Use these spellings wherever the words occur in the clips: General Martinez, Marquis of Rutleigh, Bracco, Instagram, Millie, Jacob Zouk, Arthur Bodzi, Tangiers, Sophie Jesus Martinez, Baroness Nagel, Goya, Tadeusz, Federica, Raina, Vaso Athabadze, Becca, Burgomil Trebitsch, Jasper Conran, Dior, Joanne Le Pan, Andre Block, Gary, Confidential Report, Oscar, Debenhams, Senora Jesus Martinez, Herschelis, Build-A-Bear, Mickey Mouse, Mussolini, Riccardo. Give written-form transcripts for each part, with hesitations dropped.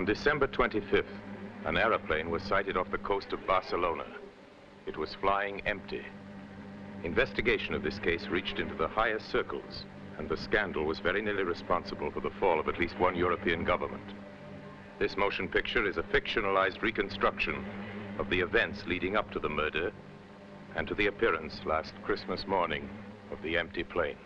On December 25th, an aeroplane was sighted off the coast of Barcelona. It was flying empty. Investigation of this case reached into the highest circles, and the scandal was very nearly responsible for the fall of at least one European government. This motion picture is a fictionalized reconstruction of the events leading up to the murder and to the appearance last Christmas morning of the empty plane.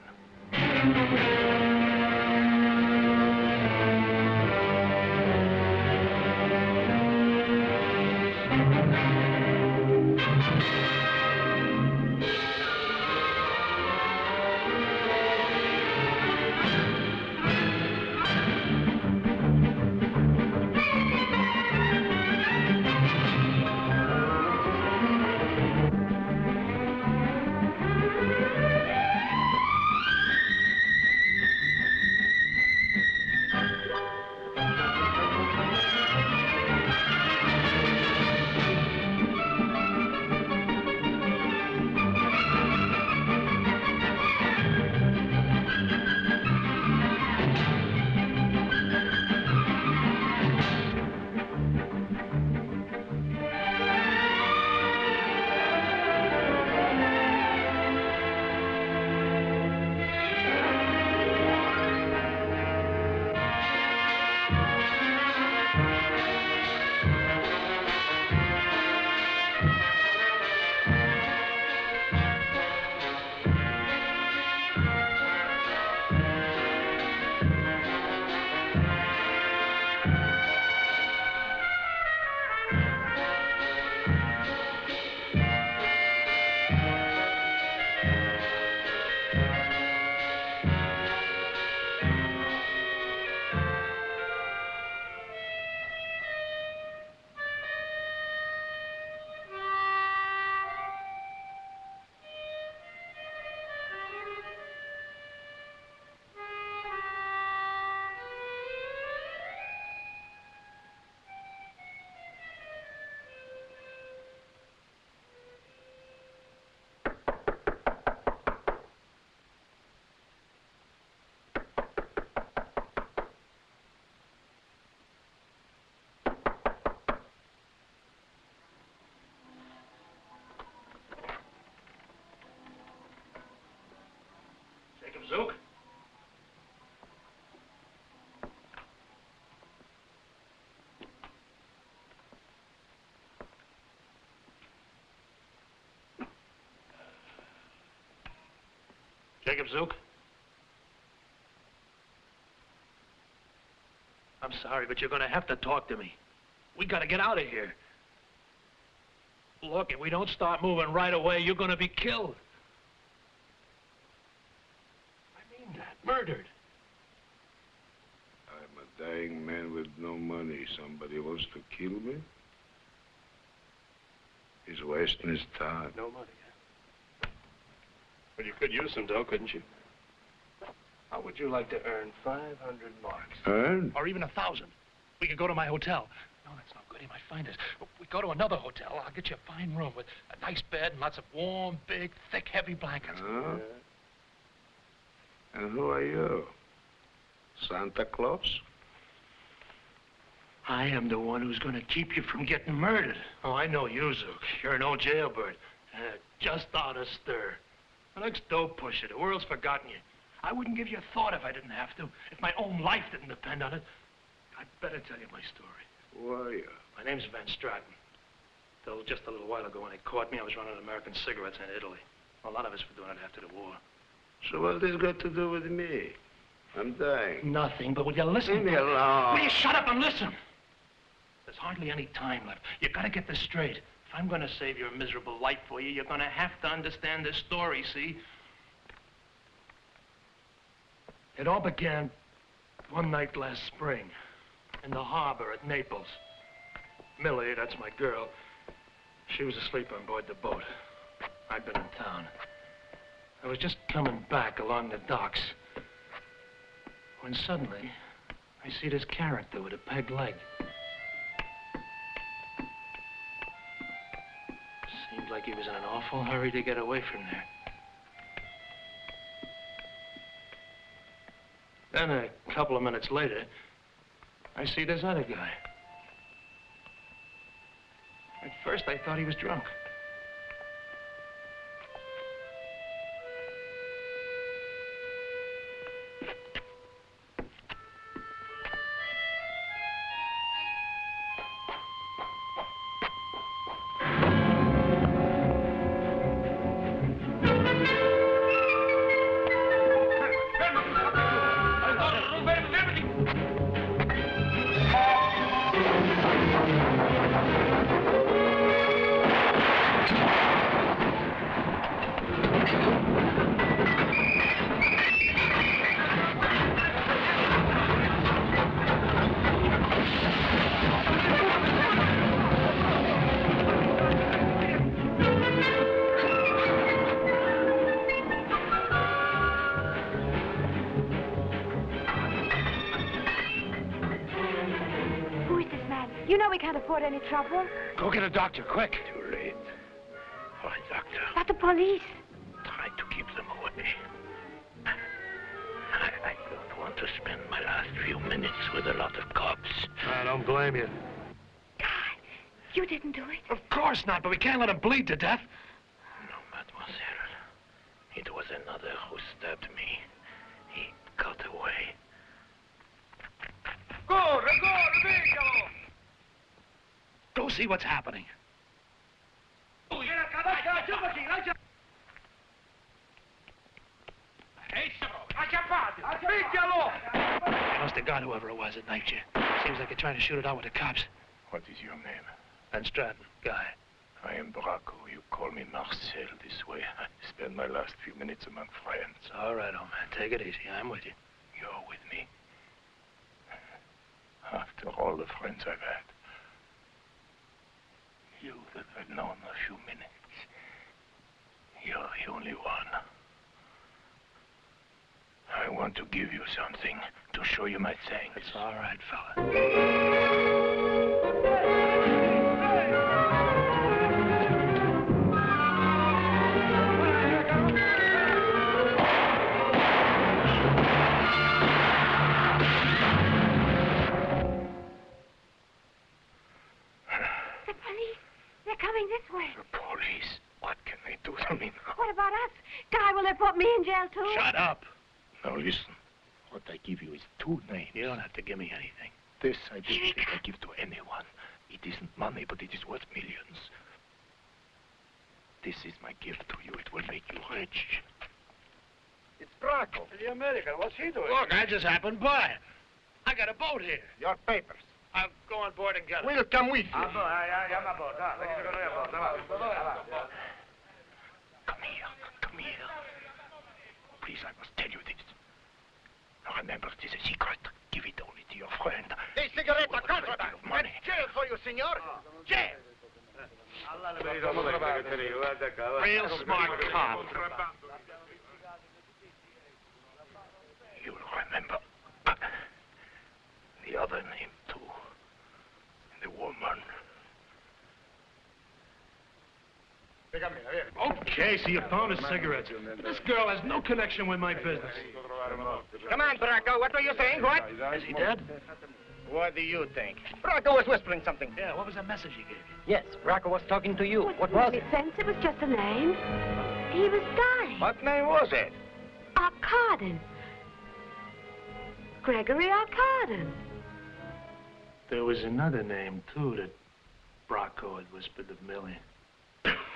Zouk? Jacob Zouk? I'm sorry, but you're going to have to talk to me. We got to get out of here. Look, if we don't start moving right away, you're going to be killed. Murdered. I'm a dying man with no money. Somebody wants to kill me? He's wasting his time. No money. Well, you could use some dough, couldn't you? How would you like to earn 500 marks? Earn? Or even 1,000. We could go to my hotel. No, that's not good. He might find us. We go to another hotel. I'll get you a fine room with a nice bed and lots of warm, big, thick, heavy blankets. Huh? Yeah. And who are you? Santa Claus? I am the one who's going to keep you from getting murdered. Oh, I know you, Zouk. You're an old jailbird. Just out of stir. An ex-dough pusher. The world's forgotten you. I wouldn't give you a thought if I didn't have to. If my own life didn't depend on it. I'd better tell you my story. Who are you? My name's Van Stratten. Till just a little while ago when they caught me, I was running American cigarettes in Italy. A lot of us were doing it after the war. So what's this got to do with me? I'm dying. Nothing, but will you listen? Leave me alone. Will you shut up and listen? There's hardly any time left. You gotta get this straight. If I'm gonna save your miserable life for you, you're gonna have to understand this story, see? It all began one night last spring in the harbor at Naples. Millie, that's my girl, she was asleep on board the boat. I'd been in town. I was just coming back along the docks when suddenly I see this character with a peg leg. Seemed like he was in an awful hurry to get away from there. Then a couple of minutes later, I see this other guy. At first, I thought he was drunk. Any trouble? Go get a doctor, quick. Too late. Why, doctor? But the police. Try to keep them away. I don't want to spend my last few minutes with a lot of cops. I don't blame you. God, you didn't do it? Of course not, but we can't let him bleed to death. No, mademoiselle. It was another who stabbed me. He got away. Go see what's happening. You must have got whoever it was that knifed you. Seems like you're trying to shoot it out with the cops. What is your name? Van Stratten, Guy. I am Bracco. You call me Marcel this way. I spend my last few minutes among friends. All right, old man. Take it easy. I'm with you. You're with me? After all the friends I've had. You that I've known a few minutes. You're the only one. I want to give you something to show you my thanks. It's all right, fella. Coming this way. The police? What can they do to me now? What about us? Guy, will they put me in jail too? Shut up. Now listen. What I give you is two names. You don't have to give me anything. This I didn't think I'd give to anyone. It isn't money, but it is worth millions. This is my gift to you. It will make you rich. It's Bracco. The American. What's he doing? Look, I just happened by. I got a boat here. Your papers. I'll go on board and get it. We'll come with you. Come here. Come here. Please, I must tell you this. Remember, it is a secret. Give it only to your friend. This cigarette is contraband. That's jail for you, senor. Jail. Real smart cop. You'll remember the other name. The woman. Okay, so you found his cigarettes. This girl has no connection with my business. Come on, Bracco, what were you saying? What? Is he dead? What do you think? Bracco was whispering something. Yeah, what was the message he gave you? Yes, Bracco was talking to you. What was it? It was just a name. He was dying. What name was it? Arkadin. Gregory Arkadin. There was another name, too, that Bracco had whispered to Millie.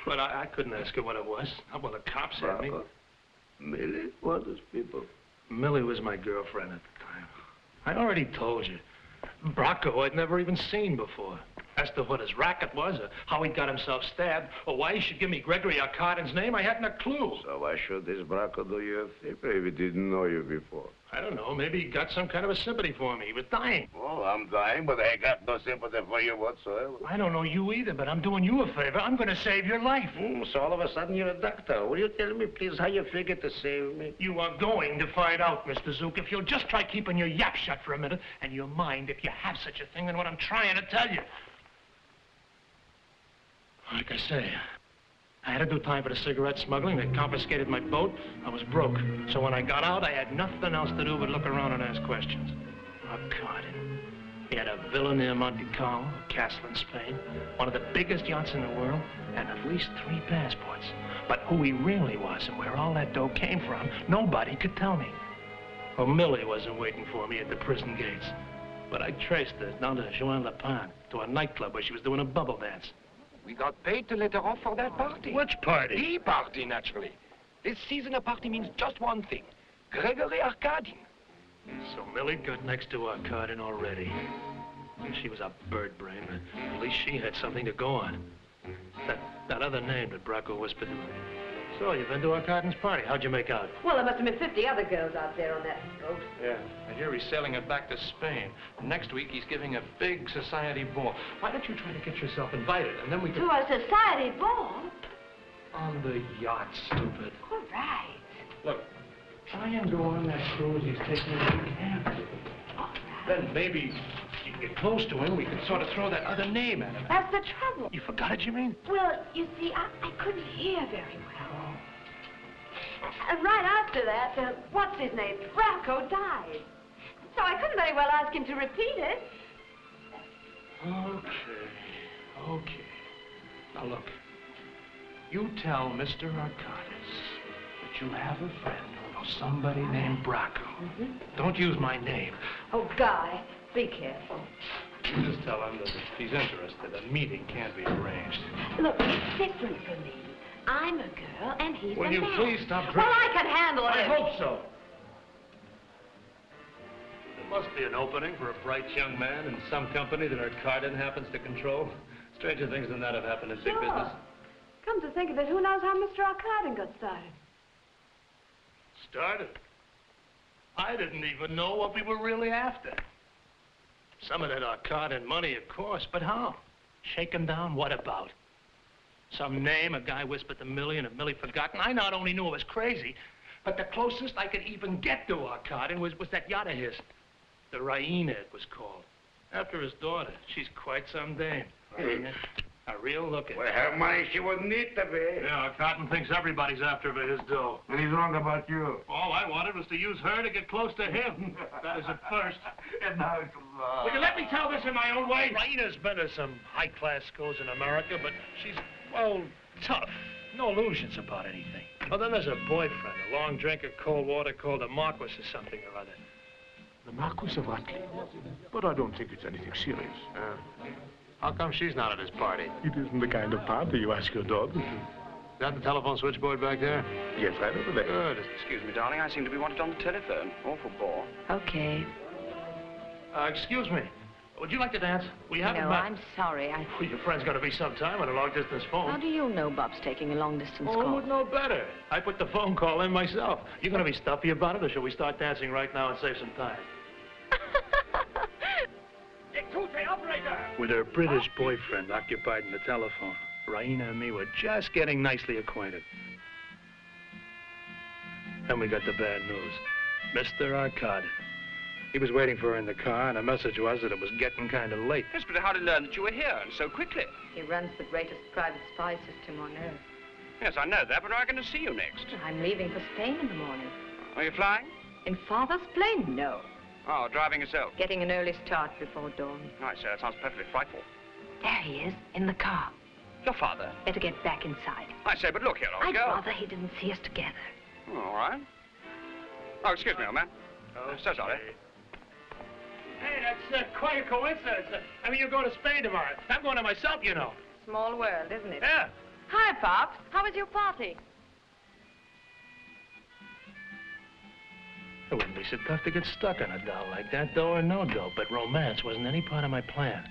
But I couldn't ask her what it was. Not when the cops had me. Millie? What is people? Millie was my girlfriend at the time. I already told you. Bracco I'd never even seen before. As to what his racket was, or how he got himself stabbed, or why he should give me Gregory Arkadin's name, I hadn't a clue. So why should this Bracco do you a favor if he didn't know you before? I don't know. Maybe he got some kind of a sympathy for me. He was dying. Well, I'm dying, but I got no sympathy for you whatsoever. I don't know you either, but I'm doing you a favor. I'm going to save your life. So all of a sudden you're a doctor. Will you tell me, please, how you figure to save me? You are going to find out, Mr. Zouk, if you'll just try keeping your yap shut for a minute, and you'll mind if you have such a thing than what I'm trying to tell you. Like I say, I had to do time for the cigarette smuggling. They confiscated my boat. I was broke. So when I got out, I had nothing else to do but look around and ask questions. Arkadin. He had a villa near Monte Carlo, a castle in Spain, one of the biggest yachts in the world, and at least 3 passports. But who he really was and where all that dough came from, nobody could tell me. Well, Millie wasn't waiting for me at the prison gates. But I traced her down to Joanne Le Pan, to a nightclub where she was doing a bubble dance. We got paid to let her off for that party. Which party? The party, naturally. This season, a party means just one thing. Gregory Arkadin. So Millie got next to Arkadin already. She was a bird brain, but at least she had something to go on. That other name that Bracco whispered to me. So, you've been to Arkadin's party. How'd you make out? Well, there must have been 50 other girls out there on that boat. Yeah. I hear he's sailing her back to Spain. Next week, he's giving a big society ball. Why don't you try to get yourself invited, and then we can... To a society ball? On the yacht, stupid. All right. Look. Try and go on that cruise he's taking as you can. Then maybe you can get close to him. We can sort of throw that other name at him. That's the trouble. You forgot it, you mean? Well, you see, I couldn't hear very well. And right after that, what's his name? Bracco died. So I couldn't very well ask him to repeat it. Okay. Okay. Now, look. You tell Mr. Arcadis that you have a friend. Somebody named Bracco. Don't use my name. Oh, Guy, be careful. You just tell him that if he's interested, a meeting can't be arranged. Look, it's different for me. I'm a girl, and he's a man. Will you please stop drinking? Well, I can handle it. I hope so. There must be an opening for a bright young man in some company that Arkadin happens to control. Stranger things than that have happened in big business. Come to think of it, who knows how Mr. Arkadin got started? Started? I didn't even know what we were really after. Some of that Arkadin money, of course, but how? Shake him down? What about? Some name a guy whispered to Millie, and if Millie forgotten, I not only knew it was crazy, but the closest I could even get to Arkadin was that yacht of his. The Raina, it was called. After his daughter. She's quite some dame. Raina. A real looker. Well, her money, she wouldn't need to be. Yeah, Cotton thinks everybody's after his dough. And he's wrong about you. All I wanted was to use her to get close to him. That was at first. And now it's love. Will you let me tell this in my own way? Raina's been to some high-class schools in America, but she's, well, tough. No illusions about anything. Well, then there's a boyfriend, a long drink of cold water called the Marquis or something or other. The Marquis of Rutleigh? But I don't think it's anything serious. How come she's not at his party? It isn't the kind of party you ask your daughter to. Is that the telephone switchboard back there? Yes, right over there. Good. Excuse me, darling. I seem to be wanted on the telephone. Awful bore. Okay. Excuse me. Would you like to dance? We haven't met. No, I'm sorry. Well, your friend's got to be some time on a long-distance phone. How do you know Bob's taking a long-distance call? Oh, who would know better? I put the phone call in myself. You're going to be stuffy about it, or shall we start dancing right now and save some time? With her British boyfriend occupied in the telephone, Raina and me were just getting nicely acquainted. Then we got the bad news. Mr. Arkadin. He was waiting for her in the car, and the message was that it was getting kind of late. Yes, but how to learn that you were here, and so quickly? He runs the greatest private spy system on Earth. Yes, I know that, but I'm going to see you next. I'm leaving for Spain in the morning. Are you flying? In Father's plane? No. Oh, driving yourself? Getting an early start before dawn. Right, sir. That sounds perfectly frightful. There he is, in the car. Your father? Better get back inside. I say, but look here, Oscar. I'd rather he didn't see us together. Oh, all right. Oh, excuse me, old man. Oh, so sorry. Hey, that's quite a coincidence. I mean, you're going to Spain tomorrow. I'm going to myself, you know. Small world, isn't it? Yeah. Hi, Pops. How was your party? It wouldn't be so tough to get stuck on a doll like that, dough or no dough, but romance wasn't any part of my plan.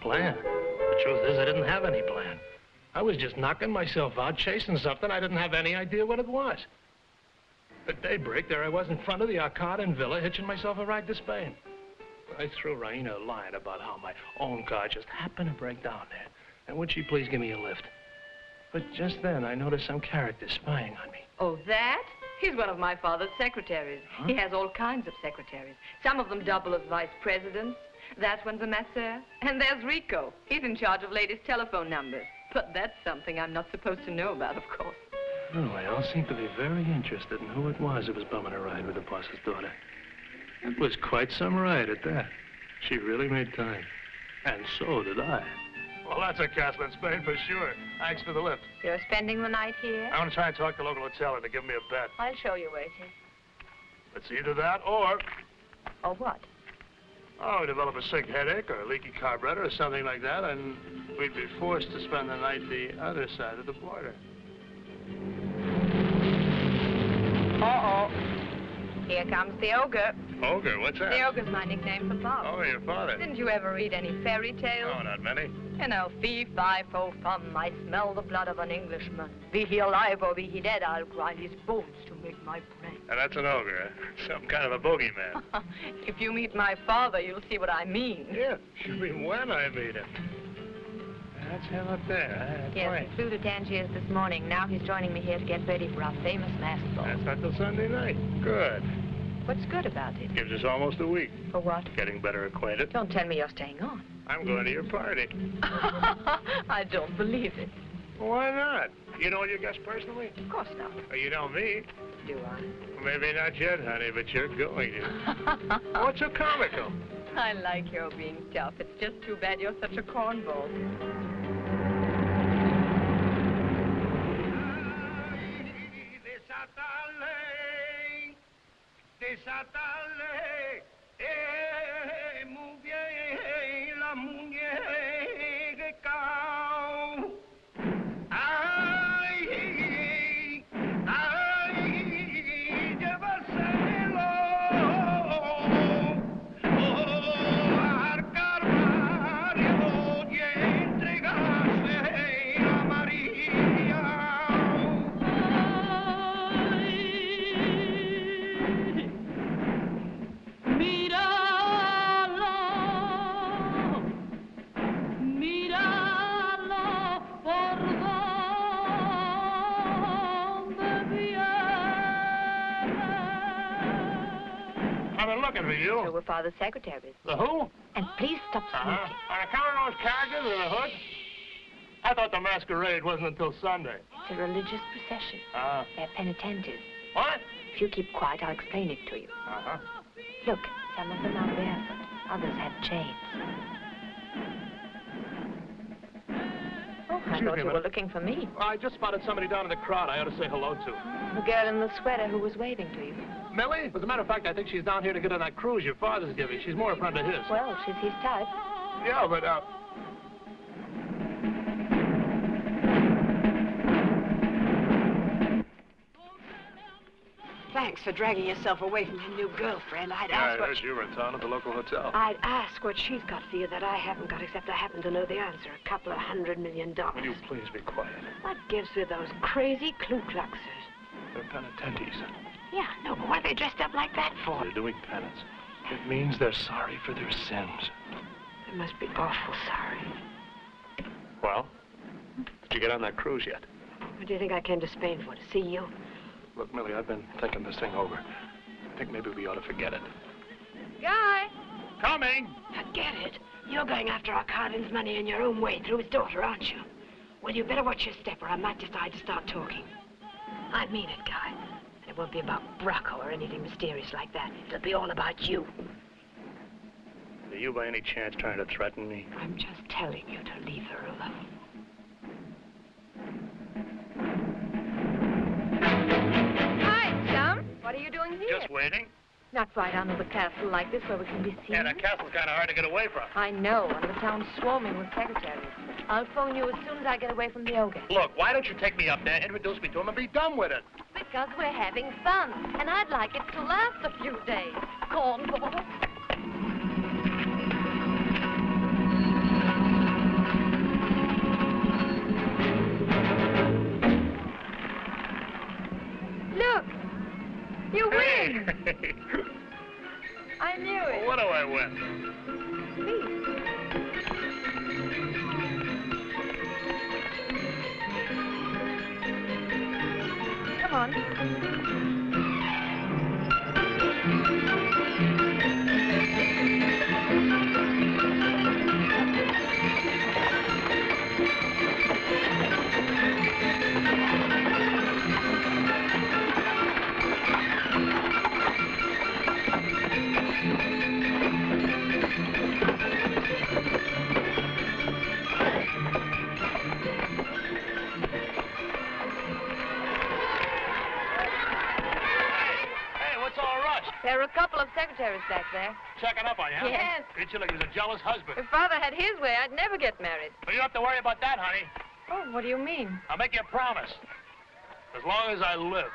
Plan? The truth is, I didn't have any plan. I was just knocking myself out, chasing something. I didn't have any idea what it was. At daybreak, there I was in front of the Arkadin villa, hitching myself a ride to Spain. I threw Raina a line about how my own car just happened to break down there, and would she please give me a lift? But just then, I noticed some character spying on me. Oh, that? He's one of my father's secretaries. Huh? He has all kinds of secretaries. Some of them double as vice presidents. That one's a masseur. And there's Rico. He's in charge of ladies' telephone numbers. But that's something I'm not supposed to know about, of course. Oh, they all seem to be very interested in who it was that was bumming a ride with the boss's daughter. It was quite some ride at that. She really made time. And so did I. Well, that's a Catholic Spain for sure. Thanks for the lift. You're spending the night here? I'm going to try and talk to the local hotel to give me a bed. I'll show you where it is. It's either that or... Or what? Oh, develop a sick headache or a leaky carburetor or something like that, and we'd be forced to spend the night the other side of the border. Uh-oh. Here comes the ogre. Ogre? What's that? The ogre's my nickname for Bob. Oh, your father. Didn't you ever read any fairy tales? Oh, not many. You know, fee, fi, fo, fum, I smell the blood of an Englishman. Be he alive or be he dead, I'll grind his bones to make my bread. Now, that's an ogre, some kind of a bogeyman. If you meet my father, you'll see what I mean. Yeah, you mean when I meet him. That's him up there. That's yes, he flew to Tangiers this morning. Now he's joining me here to get ready for our famous mass ball. That's not till Sunday night. Good. What's good about it? Gives us almost a week. For what? Getting better acquainted. Don't tell me you're staying on. I'm going to your party. I don't believe it. Why not? You know your guests personally? Of course not. Oh, you know me. Do I? Maybe not yet, honey, but you're going to. What's so comical? I like your being tough. It's just too bad you're such a cornball. Desatale, mujer, la muñeca. Ay, ay, llevárselo al Calvario y entregarse a María. Looking for you. You were Father's secretaries. The who? And please stop smoking. On account of those characters in the hood? I thought the masquerade wasn't until Sunday. It's a religious procession. They're penitentes. What? If you keep quiet, I'll explain it to you. Uh-huh. Look, some of them are barefoot. Others have chains. Oh, I thought you were looking for me. Well, I just spotted somebody down in the crowd I ought to say hello to. The girl in the sweater who was waving to you. Millie? As a matter of fact, I think she's down here to get on that cruise your father's giving. She's more a friend of his. Well, she's his type. Yeah, but, Thanks for dragging yourself away from your new girlfriend. I heard you were in town at the local hotel. I'd ask what she's got for you that I haven't got, except I happen to know the answer. A couple of $100 million. Will you please be quiet? What gives with those crazy Ku Kluxers? They're penitentes. Yeah, no, but what are they dressed up like that for? They're doing penance. It means they're sorry for their sins. They must be awful sorry. Well, did you get on that cruise yet? What do you think I came to Spain for, to see you? Look, Millie, I've been thinking this thing over. I think maybe we ought to forget it. Guy! Coming! Forget it? You're going after Arkadin's money in your own way through his daughter, aren't you? Well, you better watch your step or I might decide to start talking. I mean it, Guy. It won't be about Bracco or anything mysterious like that. It'll be all about you. Are you by any chance trying to threaten me? I'm just telling you to leave her alone. Hi, chum. What are you doing here? Just waiting. Not right under the castle like this where we can be seen. Yeah, that castle's kind of hard to get away from. I know, and the town's swarming with secretaries. I'll phone you as soon as I get away from the ogre. Look, why don't you take me up there, introduce me to him, and be done with it? Because we're having fun, and I'd like it to last a few days. Cornball. Look, you win. Hey. I knew it. Well, what do I win? Please. Come on. is back there. Checking up on you, huh? Yes. Did you look? He's a jealous husband. If Father had his way, I'd never get married. Well, you don't have to worry about that, honey. Oh, what do you mean? I'll make you a promise. As long as I live,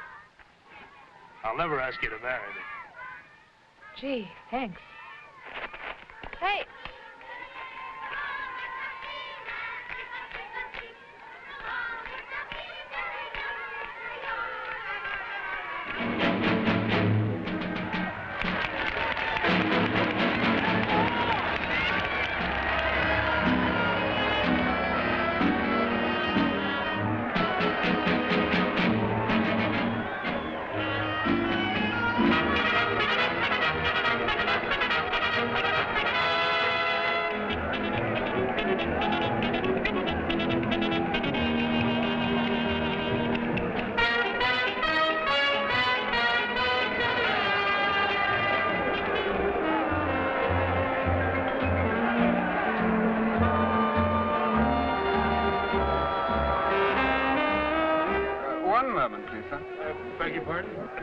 I'll never ask you to marry me. Gee, thanks. Hey.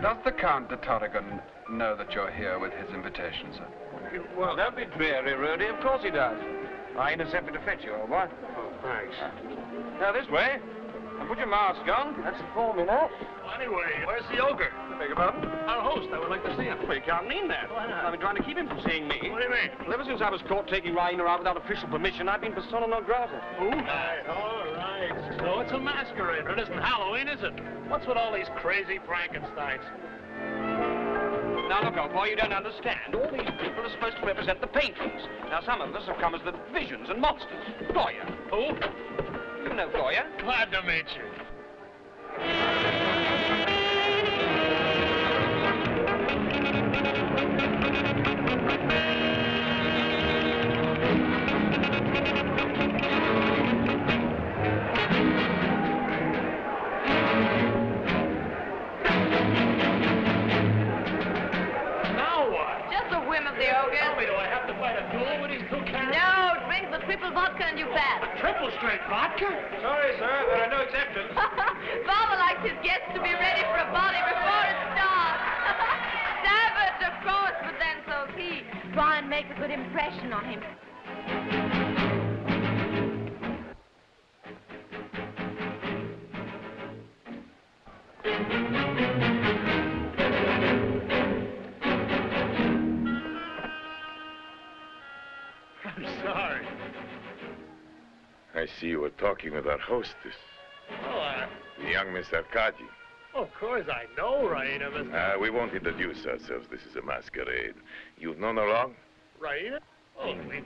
Does the Count de Tarragon know that you're here with his invitation, sir? Well, don't be dreary, Rudy. Of course he does. I intercepted to fetch you, all right? Oh, thanks. Now, this way. Now, put your mask on. That's the form, you know. Well, anyway, where's the ogre? I beg your pardon? Our host. I would like to see him. Well, you can't mean that. Why not? I've been trying to keep him from seeing me. What do you mean? Well, ever since I was caught taking Raina out without official permission, I've been persona non grata. Who? All right. So it's a masquerade. It isn't Halloween, is it? What's with all these crazy Frankensteins? Now, look, old boy, you don't understand. All these people are supposed to represent the paintings. Now, some of us have come as the visions and monsters. Goya. Who? You know Goya. Glad to meet you. Vodka and you bad. Triple straight vodka? Sorry, sir, there are no exceptions. Father likes his guests to be ready for a volley before it starts. Savage, of course, but then so is he. Try and make a good impression on him. I'm sorry. I see you were talking with our hostess. Oh, the young Miss Arkadi. Of course, I know, Raina, Mr. We won't introduce ourselves. This is a masquerade. You've known her long? Raina? Oh, we've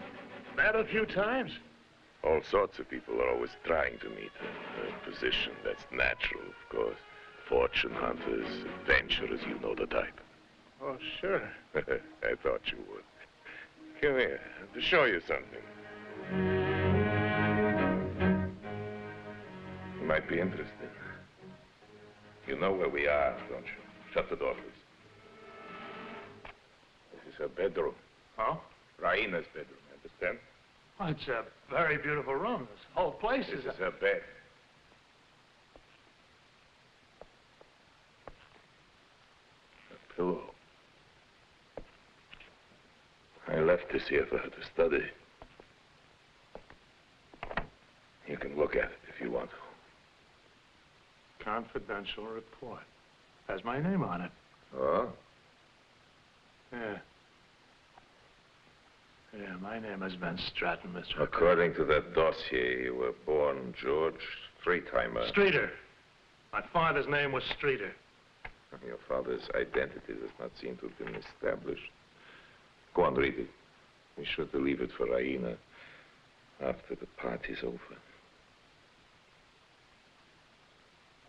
met a few times. All sorts of people are always trying to meet her. Her position, that's natural, of course. Fortune hunters, adventurers, you know the type. Oh, sure. I thought you would. Come here, to show you something. Might be interested. You know where we are, don't you? Shut the door, please. This is her bedroom. Oh? Raina's bedroom, understand? Well, it's a very beautiful room. This whole place is... This is her bed. A pillow. I left this here for her to study. You can look at it if you want to. Confidential report. Has my name on it. Oh? Yeah. Yeah, my name is Van Stratten, Mr. According to that dossier, you were born George Streetimer. Streeter. My father's name was Streeter. Your father's identity does not seem to have been established. Go on, read it. We should leave it for Raina after the party's over.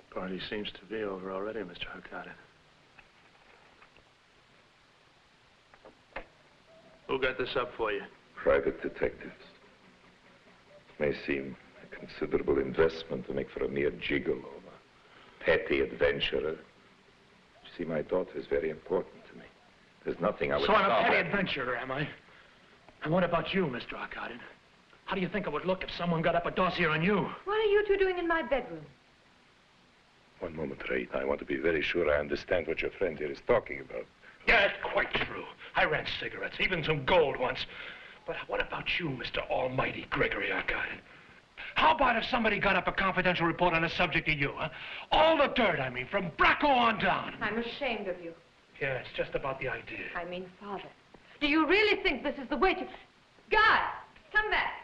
The party seems to be over already, Mr. Arkadin. Who got this up for you? Private detectives. It may seem a considerable investment to make for a mere gigolo, a petty adventurer. You see, my daughter is very important to me. There's nothing I would... So I'm a petty adventurer, am I? And what about you, Mr. Arkadin? How do you think it would look if someone got up a dossier on you? What are you two doing in my bedroom? One moment, Raina. I want to be very sure I understand what your friend here is talking about. Yeah, that's quite true. I ran cigarettes, even some gold once. But what about you, Mr. Almighty Gregory Arkadin? How about if somebody got up a confidential report on the subject of you, huh? All the dirt, I mean, from Bracco on down. I'm ashamed of you. Yeah, it's just about the idea. I mean, Father, do you really think this is the way to... God, come back.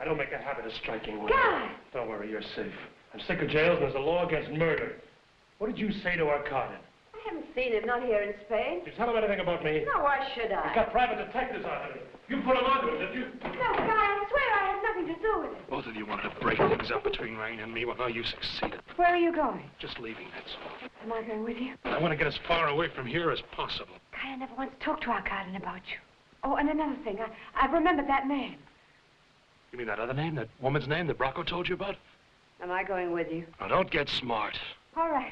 I don't make a habit of striking women. God! Don't worry, you're safe. I'm sick of jails and there's a law against murder. What did you say to Arkadin? I haven't seen him, not here in Spain. Did you tell him anything about me? No, why should I? He's got private detectives on him. You put him on to him, did you? No, God, I swear I had nothing to do with it. Both of you wanted to break things up between Raina and me. Well, now you succeeded. Where are you going? Just leaving, that's all. Am I going with you? I want to get as far away from here as possible. God, I never once talked to Arkadin about you. Oh, and another thing, I've remembered that name. You mean that other name, that woman's name that Bracco told you about? Am I going with you? Now, don't get smart. All right.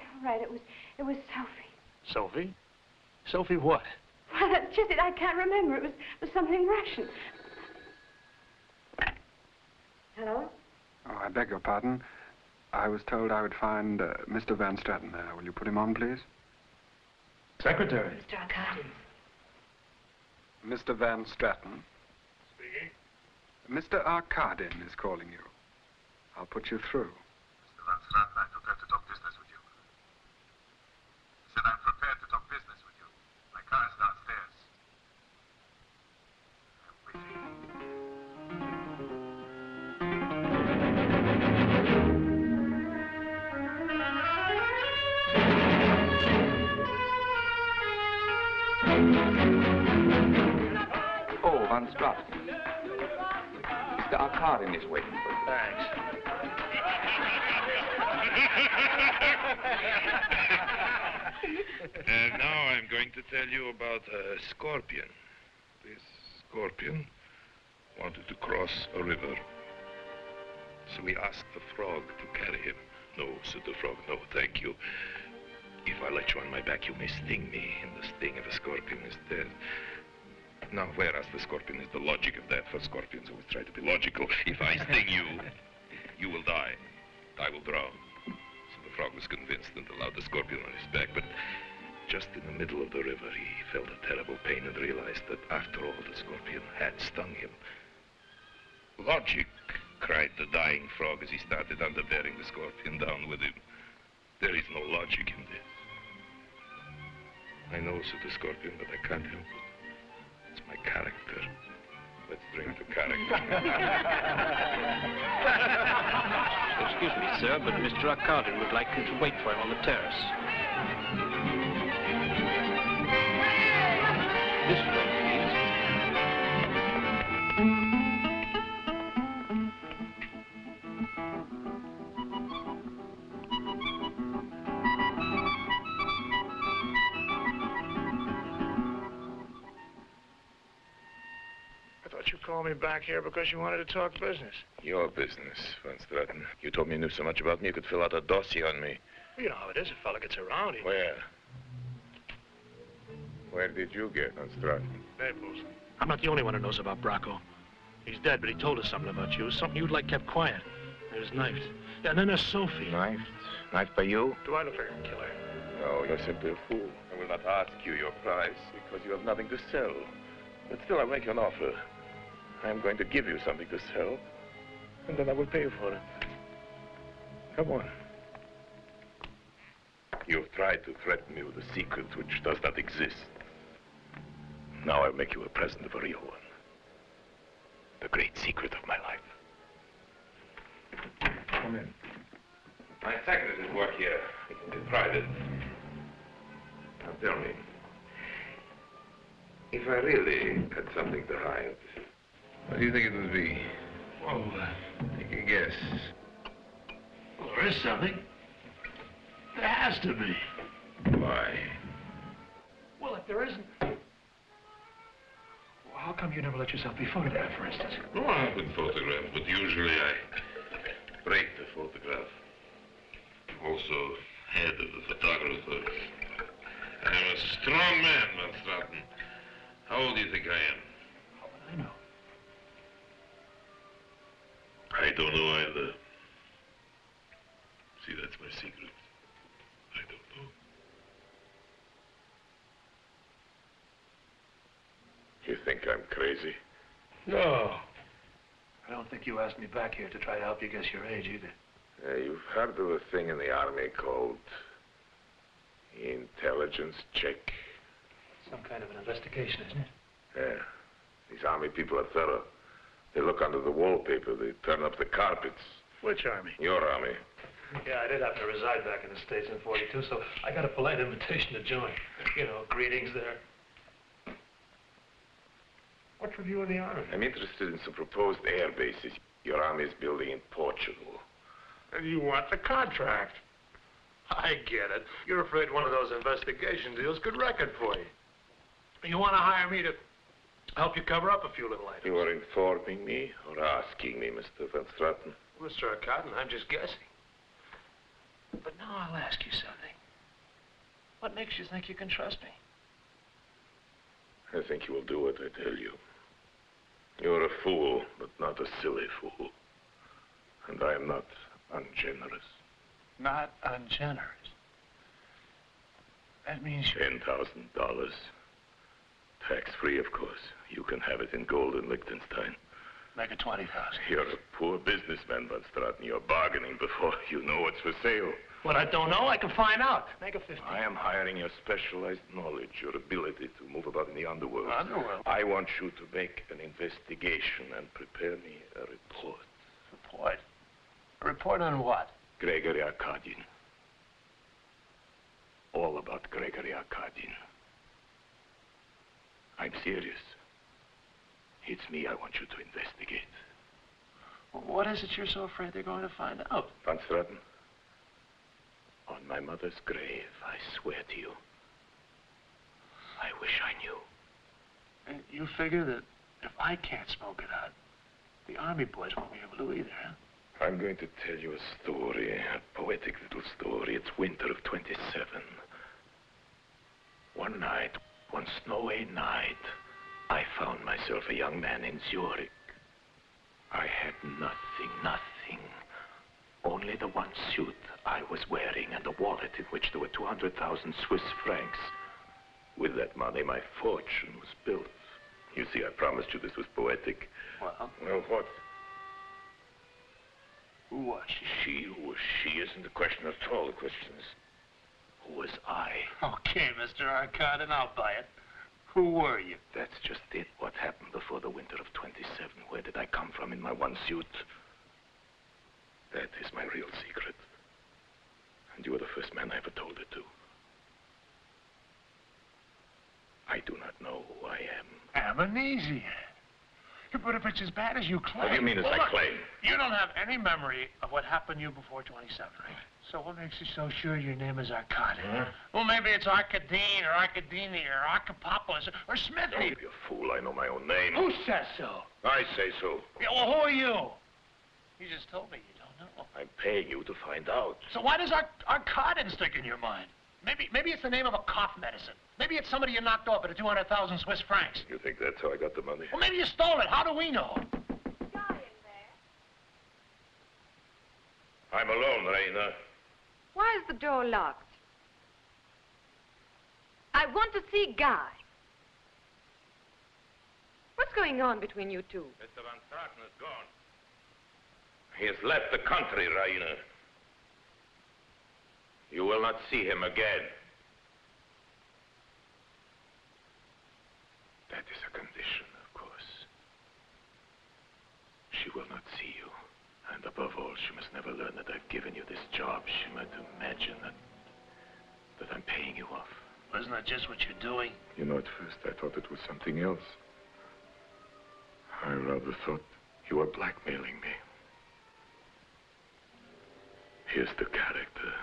It was Sophie. Sophie? Sophie what? Well, that's just it. I can't remember. It was something Russian. Hello? Oh, I beg your pardon. I was told I would find Mr. Van Stratten there. Will you put him on, please? Secretary. Mr. Arkadin. Mr. Van Stratten. Speaking. Mr. Arkadin is calling you. I'll put you through. Mr. Van Stratten, I'm prepared to talk business with you. I said I'm prepared to talk business with you. My car is downstairs. I'm waiting. Oh, Van Stratten. Mr. Arkadin is waiting for you. Thanks. Now I'm going to tell you about a scorpion. This scorpion wanted to cross a river. So we asked the frog to carry him. No, said the frog, no, thank you. If I let you on my back, you may sting me, and the sting of a scorpion is death. Now, whereas the scorpion is the logic of that, for scorpions always try to be logical. If I sting you, you will die. I will drown. So the frog was convinced and allowed the scorpion on his back. But just in the middle of the river, he felt a terrible pain and realized that, after all, the scorpion had stung him. Logic, cried the dying frog as he started underbearing the scorpion down with him. There is no logic in this. I know, said the scorpion, but I can't help it. It's my character. Let's drink to character. Excuse me, sir, but Mr. Arkadin would like you to wait for him on the terrace. This way, call me back here because you wanted to talk business. Your business, Van Stratten. You told me you knew so much about me, you could fill out a dossier on me. You know how it is, a fella gets around. Where? Where did you get, Van Stratten? Naples. I'm not the only one who knows about Bracco. He's dead, but he told us something about you, something you'd like kept quiet. He was knifed. And then there's Sophie. Knifed? Knifed by you? Do I look like a killer? No, you're simply a fool. I will not ask you your price because you have nothing to sell. But still, I'll make you an offer. I'm going to give you something to sell, and then I will pay you for it. Come on. You've tried to threaten me with a secret which does not exist. Now I'll make you a present of a real one. The great secret of my life. Come in. My secret is at work here. It can be private. Now tell me, if I really had something to hide, what do you think it would be? Well, take a guess. Well, there is something. There has to be. Why? Well, There isn't. Well, how come you never let yourself be photographed, for instance? No, I have been photographed, but usually I break the photograph. I'm also head of the photographer. I am a strong man, Van Stratten. How old do you think I am? How would I know? I don't know either. See, that's my secret. I don't know. You think I'm crazy? No. I don't think you asked me back here to try to help you guess your age either. Yeah, you've heard of a thing in the army called intelligence check. Some kind of an investigation, isn't it? Yeah. These army people are thorough. They look under the wallpaper. They turn up the carpets. Which army? Your army. Yeah, I did happen to reside back in the States in 42, so I got a polite invitation to join. You know, greetings there. What's with you in the army? I'm interested in some proposed air bases your army is building in Portugal. And you want the contract. I get it. You're afraid one of those investigation deals could wreck it for you. You want to hire me to help you cover up a few little items. You are informing me or asking me, Mr. Van Stratten? Mr. Arkadin, I'm just guessing. But now I'll ask you something. What makes you think you can trust me? I think you will do what I tell you. You're a fool, but not a silly fool. And I am not ungenerous. Not ungenerous? That means you... $10,000. Tax-free, of course. You can have it in gold in Liechtenstein. Make it 20,000. You're a poor businessman, Van Stratten. You're bargaining before you know what's for sale. What I don't know, I can find out. Make a 50. I am hiring your specialized knowledge, your ability to move about in the underworld. Underworld? I want you to make an investigation and prepare me a report. Report? A report on what? Gregory Arkadin. All about Gregory Arkadin. I'm serious. It's me I want you to investigate. Well, what is it you're so afraid they're going to find out? Van Stratten, on my mother's grave, I swear to you, I wish I knew. And you figure that if I can't smoke it out, the army boys won't be able to either, huh? I'm going to tell you a story, a poetic little story. It's winter of 27. One night, one snowy night, I found myself a young man in Zurich. I had nothing. Only the one suit I was wearing and a wallet in which there were 200,000 Swiss francs. With that money, my fortune was built. You see, I promised you this was poetic. Well? Well, what? Who was she? She or she isn't the question at all. The question is, who was I? Okay, Mr. Arkadin, I'll buy it. Who were you? That's just it. What happened before the winter of 27? Where did I come from in my one suit? That is my real secret. And you were the first man I ever told it to. I do not know who I am. Amnesia. But if it's as bad as you claim... What do you mean, as I claim? You don't have any memory of what happened to you before 27, right? So what makes you so sure your name is Arkadin? Huh? Well, maybe it's Arkadin or Arkadini or Arkapopoulos or Smithy. Don't be a fool. I know my own name. Who says so? I say so. Yeah, well, who are you? You just told me you don't know. I'm paying you to find out. So why does Arkadin stick in your mind? Maybe it's the name of a cough medicine. Maybe it's somebody you knocked off at a 200,000 Swiss francs. You think that's how I got the money? Well, maybe you stole it. How do we know? I'm alone, Raina. Why is the door locked? I want to see Guy. What's going on between you two? Mr. Van Stratten is gone. He has left the country, Raina. You will not see him again. That is a condition, of course. She will not see you. And above all, she must never learn that I've given you this job. She might imagine that I'm paying you off. Wasn't that just what you're doing? You know, at first I thought it was something else. I rather thought you were blackmailing me. Here's the character.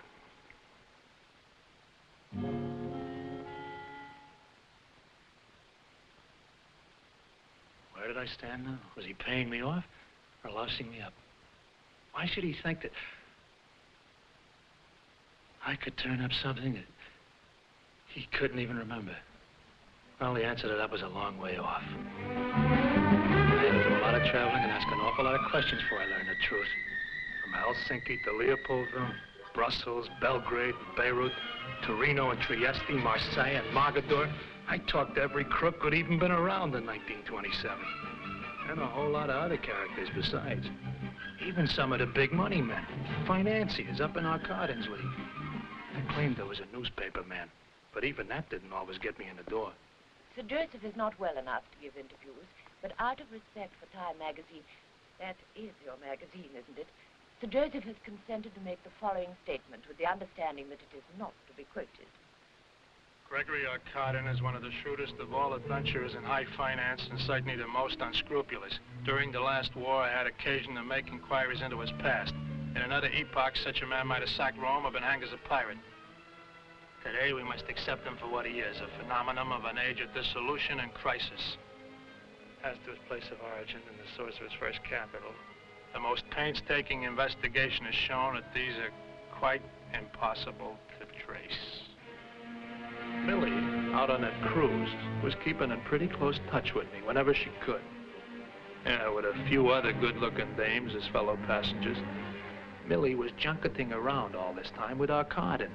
I stand now? Was he paying me off or lousing me up? Why should he think that I could turn up something that he couldn't even remember? Well, the answer to that was a long way off. I had to do a lot of traveling and ask an awful lot of questions before I learned the truth. From Helsinki to Leopoldville, Brussels, Belgrade, Beirut, Torino and Trieste, Marseille and Mogador. I talked to every crook who'd even been around in 1927. And a whole lot of other characters besides. Even some of the big money men, financiers up in Arkadin's league. I claimed I was a newspaper man, but even that didn't always get me in the door. Sir Joseph is not well enough to give interviews, but out of respect for Time magazine, that is your magazine, isn't it? Sir Joseph has consented to make the following statement with the understanding that it is not to be quoted. Gregory Arkadin is one of the shrewdest of all adventurers in high finance and certainly the most unscrupulous. During the last war, I had occasion to make inquiries into his past. In another epoch, such a man might have sacked Rome or been hanged as a pirate. Today, we must accept him for what he is, a phenomenon of an age of dissolution and crisis. As to his place of origin and the source of his first capital, the most painstaking investigation has shown that these are quite impossible to trace. Millie, out on that cruise, was keeping in pretty close touch with me whenever she could. Yeah, with a few other good-looking dames as fellow passengers. Millie was junketing around all this time with Arkadin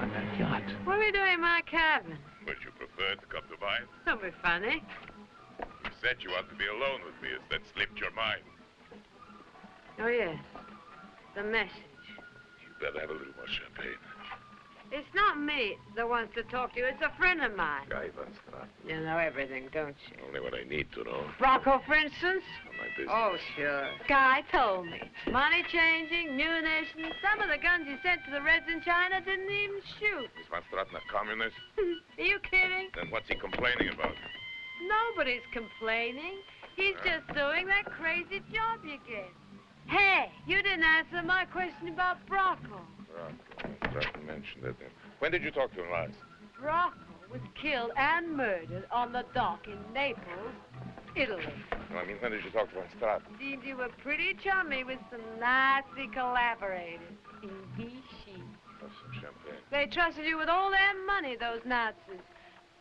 on that yacht. What are we doing in my cabin? Would you prefer to come to mine? Don't be funny. You said you wanted to be alone with me, as that slipped your mind. Oh, yes. The message. You'd better have a little more champagne. It's not me that wants to talk to you. It's a friend of mine. Guy Van Stratten. You know everything, don't you? Only what I need to know. Bracco, for instance? My business. Oh, sure. Guy told me. Money changing, new nation. Some of the guns he sent to the Reds in China didn't even shoot. Is Van Stratten a communist? Are you kidding? Then what's he complaining about? Nobody's complaining. He's just doing that crazy job you gave. Hey, you didn't answer my question about Bracco. Bracco mentioned it. When did you talk to him last? Bracco was killed and murdered on the dock in Naples, Italy. No, I mean, when did you talk to Van Stratten? Seems you were pretty chummy with some Nazi collaborators. He, she. That's some champagne. They trusted you with all their money, those Nazis,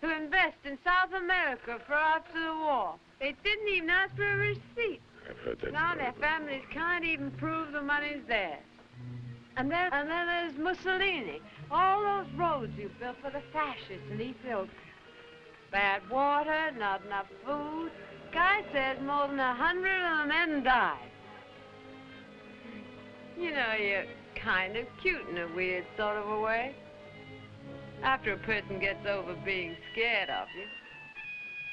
who invest in South America for after the war. They didn't even ask for a receipt. I've heard that. Now their families can't even prove the money's theirs. And then there's Mussolini. All those roads you built for the fascists in Ethiopia. Bad water, not enough food. Guy says more than 100 of the men died. You know, you're kind of cute in a weird sort of a way. After a person gets over being scared of you.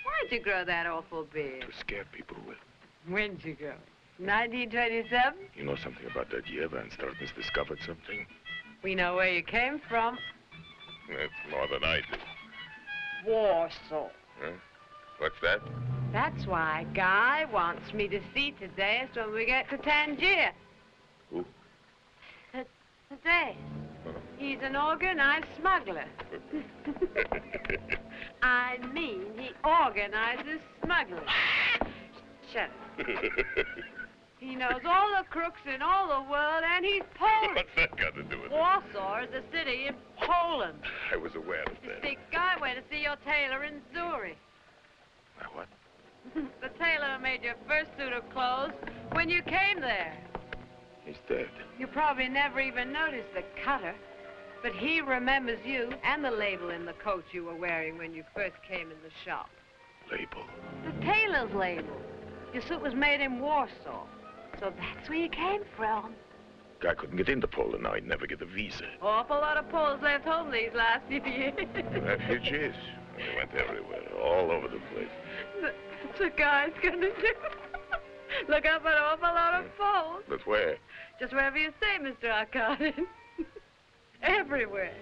Why'd you grow that awful beard? To scare people with. When'd you go? 1927? You know something about that year Van Stratten's discovered something? We know where you came from. That's more than I do. Warsaw. Huh? What's that? That's why Guy wants me to see Tadeusz when we get to Tangier. Who? Tadeusz. Oh. He's an organized smuggler. I mean, he organizes smugglers. Shut up. He knows all the crooks in all the world, and he's Polish. What's that got to do with it? Warsaw is a city in Poland. I was aware of that. You see, Guy went to see your tailor in Zurich. My what? The tailor who made your first suit of clothes when you came there. He's dead. You probably never even noticed the cutter, but he remembers you and the label in the coat you were wearing when you first came in the shop. Label? The tailor's label. Your suit was made in Warsaw, so that's where you came from. Guy couldn't get into Poland now. He'd never get a visa. Awful lot of Poles left home these last few years. Refugees. They went everywhere, all over the place. The guy's gonna do. Look up an awful lot of Poles. But where? Just wherever you say, Mr. Arkadin. Everywhere.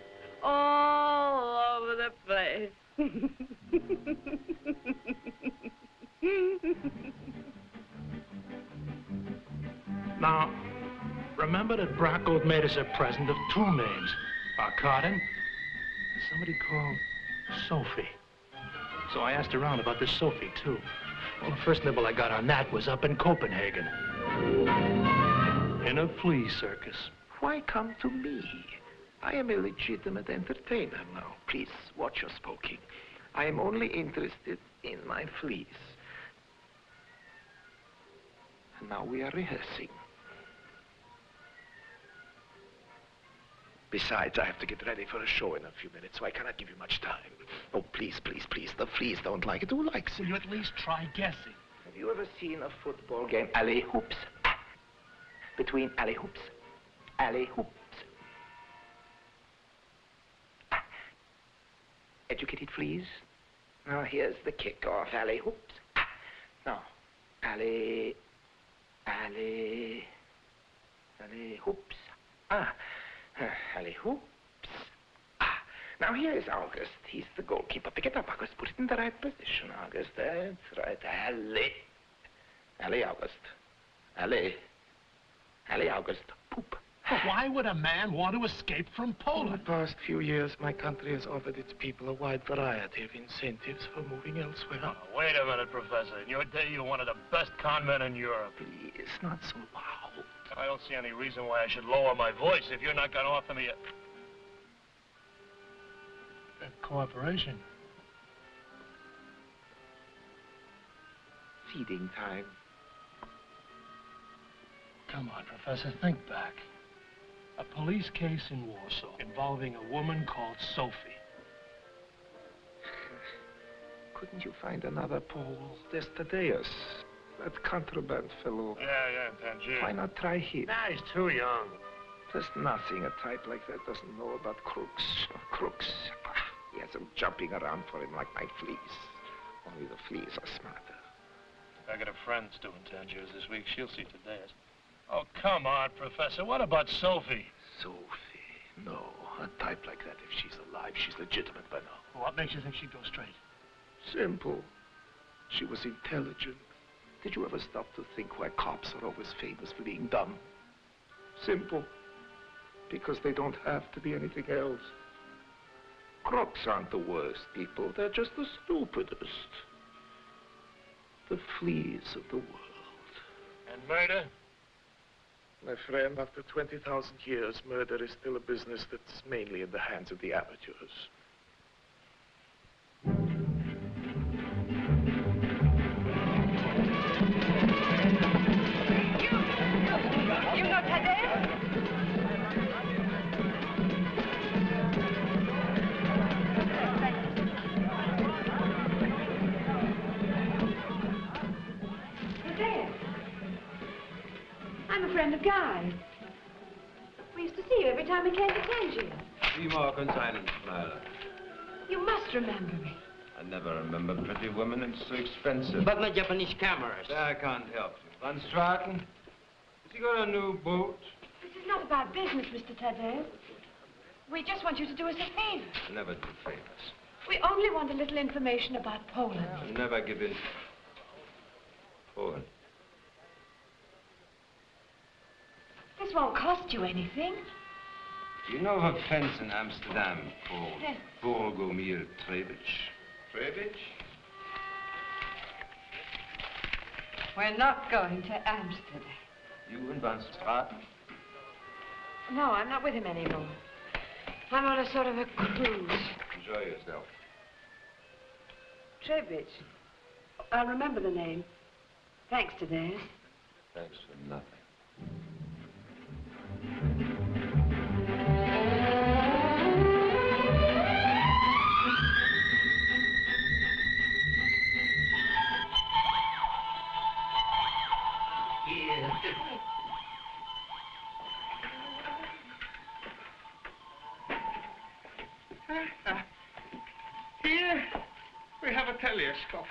All over the place. Now, remember that Bracco made us a present of two names, Arkadin and somebody called Sophie. So I asked around about this Sophie, too. Well, the first nibble I got on that was up in Copenhagen. In a flea circus. Why come to me? I am a legitimate entertainer now. Please, watch your spoking. I am only interested in my fleas. And now we are rehearsing. Besides, I have to get ready for a show in a few minutes, so I cannot give you much time. Oh, please, please, please, the fleas don't like it. Who likes it? Will you at least try guessing? Have you ever seen a football game? Alley hoops. Between alley hoops. Alley hoops. Educated fleas. Now here's the kickoff. Alley hoops. Now, alley, alley, alley hoops. Ah. Alley hoops. Ah. Now here is August. He's the goalkeeper. Pick it up, August. Put it in the right position, August. That's right. Alley. Alley, August. Alley. Alley, August. Poop. Why would a man want to escape from Poland? In the past few years, my country has offered its people a wide variety of incentives for moving elsewhere. Oh, wait a minute, Professor. In your day, you wanted the best convent in Europe. It's not so loud. I don't see any reason why I should lower my voice if you're not going to offer me a cooperation. Feeding time. Come on, Professor, think back. A police case in Warsaw involving a woman called Sophie. Couldn't you find another Pole? There's Tadeusz, that contraband fellow. Yeah, Tangier. Why not try him? Nah, he's too young. There's nothing a type like that doesn't know about crooks. Crooks. He has them jumping around for him like my fleas. Only the fleas are smarter. I got a friend doing Tangiers this week. She'll see Tadeusz. Oh, come on, Professor. What about Sophie? Sophie? No. A type like that, if she's alive, she's legitimate by now. What makes you think she'd go straight? Simple. She was intelligent. Did you ever stop to think why cops are always famous for being dumb? Simple. Because they don't have to be anything else. Crooks aren't the worst people. They're just the stupidest. The fleas of the world. And murder? My friend, after 20,000 years, murder is still a business that's mainly in the hands of the amateurs. You know Tadeusz? I'm a friend of Guy's. We used to see you every time we came to Tangier. Three more consignments, Myra. You must remember me. I never remember pretty women. It's so expensive. But my Japanese cameras. I can't help you. Van Stratten, has he got a new boat? This is not about business, Mr. Tadeusz. We just want you to do us a favor. I never do favors. We only want a little information about Poland. I never give in. Poland. This won't cost you anything. You know of a fence in Amsterdam called Burgomil Trebitsch. Trebitsch? We're not going to Amsterdam. You and Van Stratten? No, I'm not with him anymore. I'm on a sort of a cruise. Enjoy yourself. Trebitsch. I'll remember the name. Thanks, Tadeusz. Thanks for nothing. Here we have a telescope.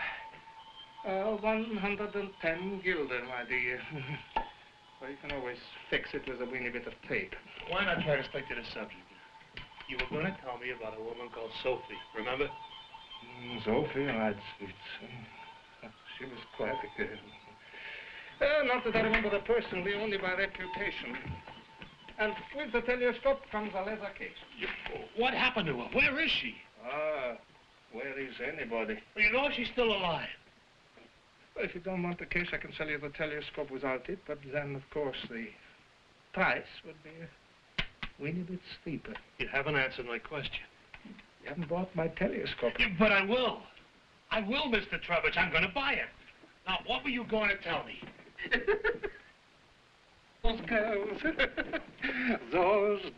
110 gulden, my dear. Well, you can always fix it with a weeny bit of tape. Why not try to stick to the subject? You were going to tell me about a woman called Sophie, remember? Sophie, she was quite a girl. Not that I remember her personally, only by reputation. And with the telescope comes a leather case. What happened to her? Where is she? Where is anybody? Well, you know she's still alive. If you don't want the case, I can sell you the telescope without it, but then, of course, the price would be a wee bit steeper. You haven't answered my question. You haven't bought my telescope. Yeah, but I will. I will, Mr. Trebitsch. I'm going to buy it. Now, what were you going to tell me? Those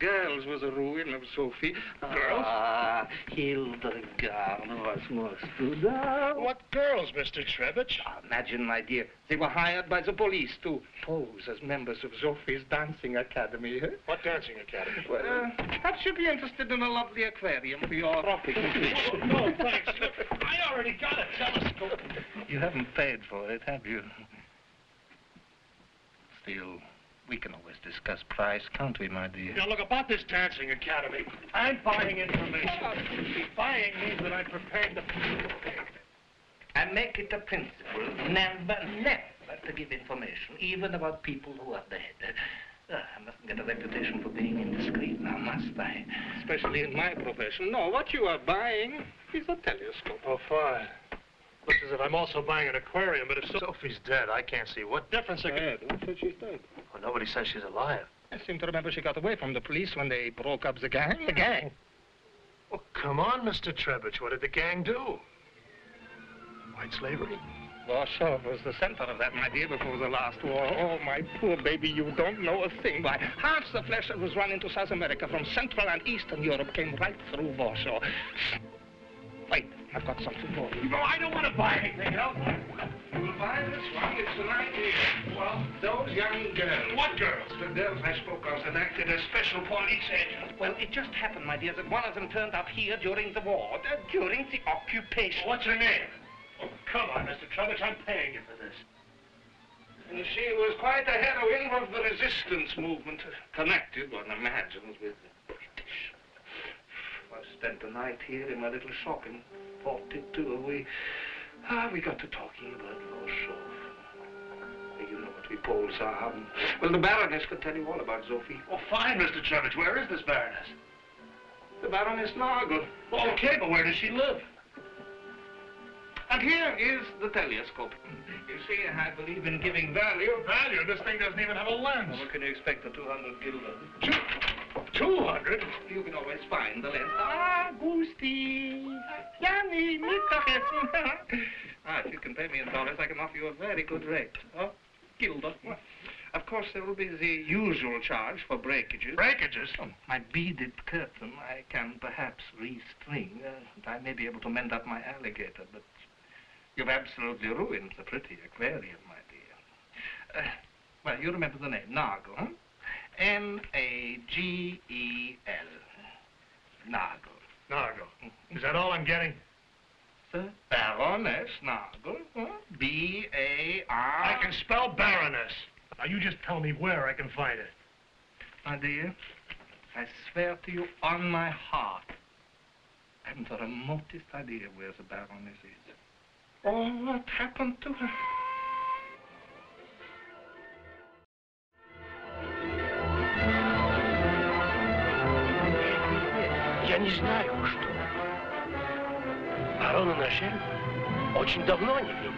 girls was the ruin of Sophie. Ah, Hildegard was most to them. What girls, Mr. Trebitsch? Imagine, my dear, they were hired by the police to pose as members of Sophie's dancing academy. Huh? What dancing academy? Well, perhaps you'd be interested in a lovely aquarium for your tropics. No, thanks. Look, I already got a telescope. You haven't paid for it, have you? Still, we can always discuss price, can't we, my dear? Now, look, about this dancing academy, I'm buying information. Buying means that I'm prepared to pay. I make it a principle never to give information, even about people who are dead. I mustn't get a reputation for being indiscreet now, must I? Especially in my profession. No, what you are buying is a telescope. Oh, fine. Looks as if I'm also buying an aquarium, but if Sophie's dead, I can't see what difference it can... Who said she's dead? Well, nobody says she's alive. I seem to remember she got away from the police when they broke up the gang. The gang? Oh, come on, Mr. Trebitsch. What did the gang do? White slavery? Warsaw was the center of that, my dear, before the last war. Oh, my poor baby, you don't know a thing. Why, half the flesh that was run into South America from Central and Eastern Europe came right through Warsaw. Wait, I've got something for you. No, I don't want to buy anything else. You will buy this one. It's an idea. Well, those young girls. What girls? The girls I spoke of that acted as special police agents. Well, it just happened, my dear, that one of them turned up here during the war, during the occupation. What's her name? Oh, come on, Mr. Trebitsch, I'm paying you for this. And she was quite a heroine of the resistance movement, connected, one imagines, with the British. I spent the night here in my little shop in 42, and we got to talking about Warsaw. You know what we Poles are. Well, the Baroness could tell you all about Sophie. Oh, fine, Mr. Trebitsch. Where is this Baroness? The Baroness Nagel. Oh, okay, but where does she live? And here is the telescope. You see, I believe in giving value. Value? This thing doesn't even have a lens. Well, what can you expect for 200 gulden? 200? You can always find the lens. Ah, Gusti. Yanni, Mittagessen. Ah, if you can pay me in dollars, I can offer you a very good rate. Oh, gilder. Of course, there will be the usual charge for breakages. Breakages? Oh, my beaded curtain I can perhaps restring. And I may be able to mend up my alligator, but you've absolutely ruined the pretty aquarium, my dear. Well, you remember the name, Nagel, huh? Nagel. Nagel. Nagel. Is that all I'm getting? Sir? Baroness Nagel. Huh? B-A-R... I can spell Baroness. Now, you just tell me where I can find it. My dear, I swear to you on my heart, I haven't the remotest idea where the Baroness is. Or what happened to her. Я не знаю, что. Барона Нагеля очень давно не видел.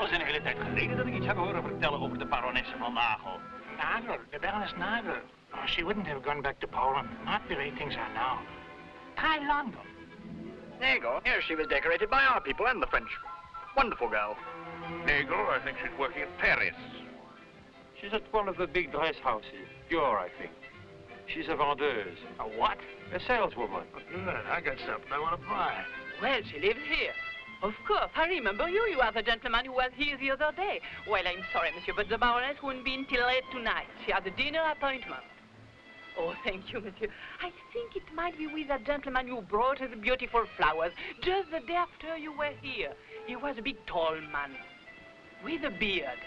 Duizenden hele tijd geleden dat ik iets heb horen vertellen over de baronesse van Nagel. Nagel, de Baroness Nagel. Oh, she wouldn't have gone back to Poland, not the way things are now. Try London. Nagel, here she was decorated by our people and the French. Wonderful girl. Nagel, I think she's working at Paris. She's at one of the big dress houses, Dior, I think. She's a vendeuse. A what? A saleswoman. Good, I got something I want to buy. Well, she lives here. Of course, I remember you. You are the gentleman who was here the other day. Well, I'm sorry, monsieur, but the Baroness won't be in till late tonight. She has a dinner appointment. Oh, thank you, monsieur. I think it might be with that gentleman who brought us beautiful flowers just the day after you were here. He was a big, tall man. With a beard.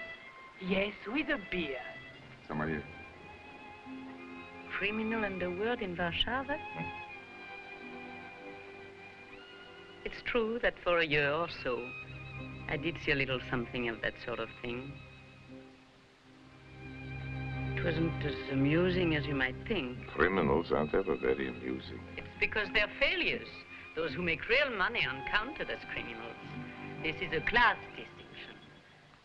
Yes, with a beard. Somewhere here. Criminal underworld in Warszawa? Hmm? It's true that for a year or so, I did see a little something of that sort of thing. It wasn't as amusing as you might think. Criminals aren't ever very amusing. It's because they're failures. Those who make real money aren't counted as criminals. This is a class distinction,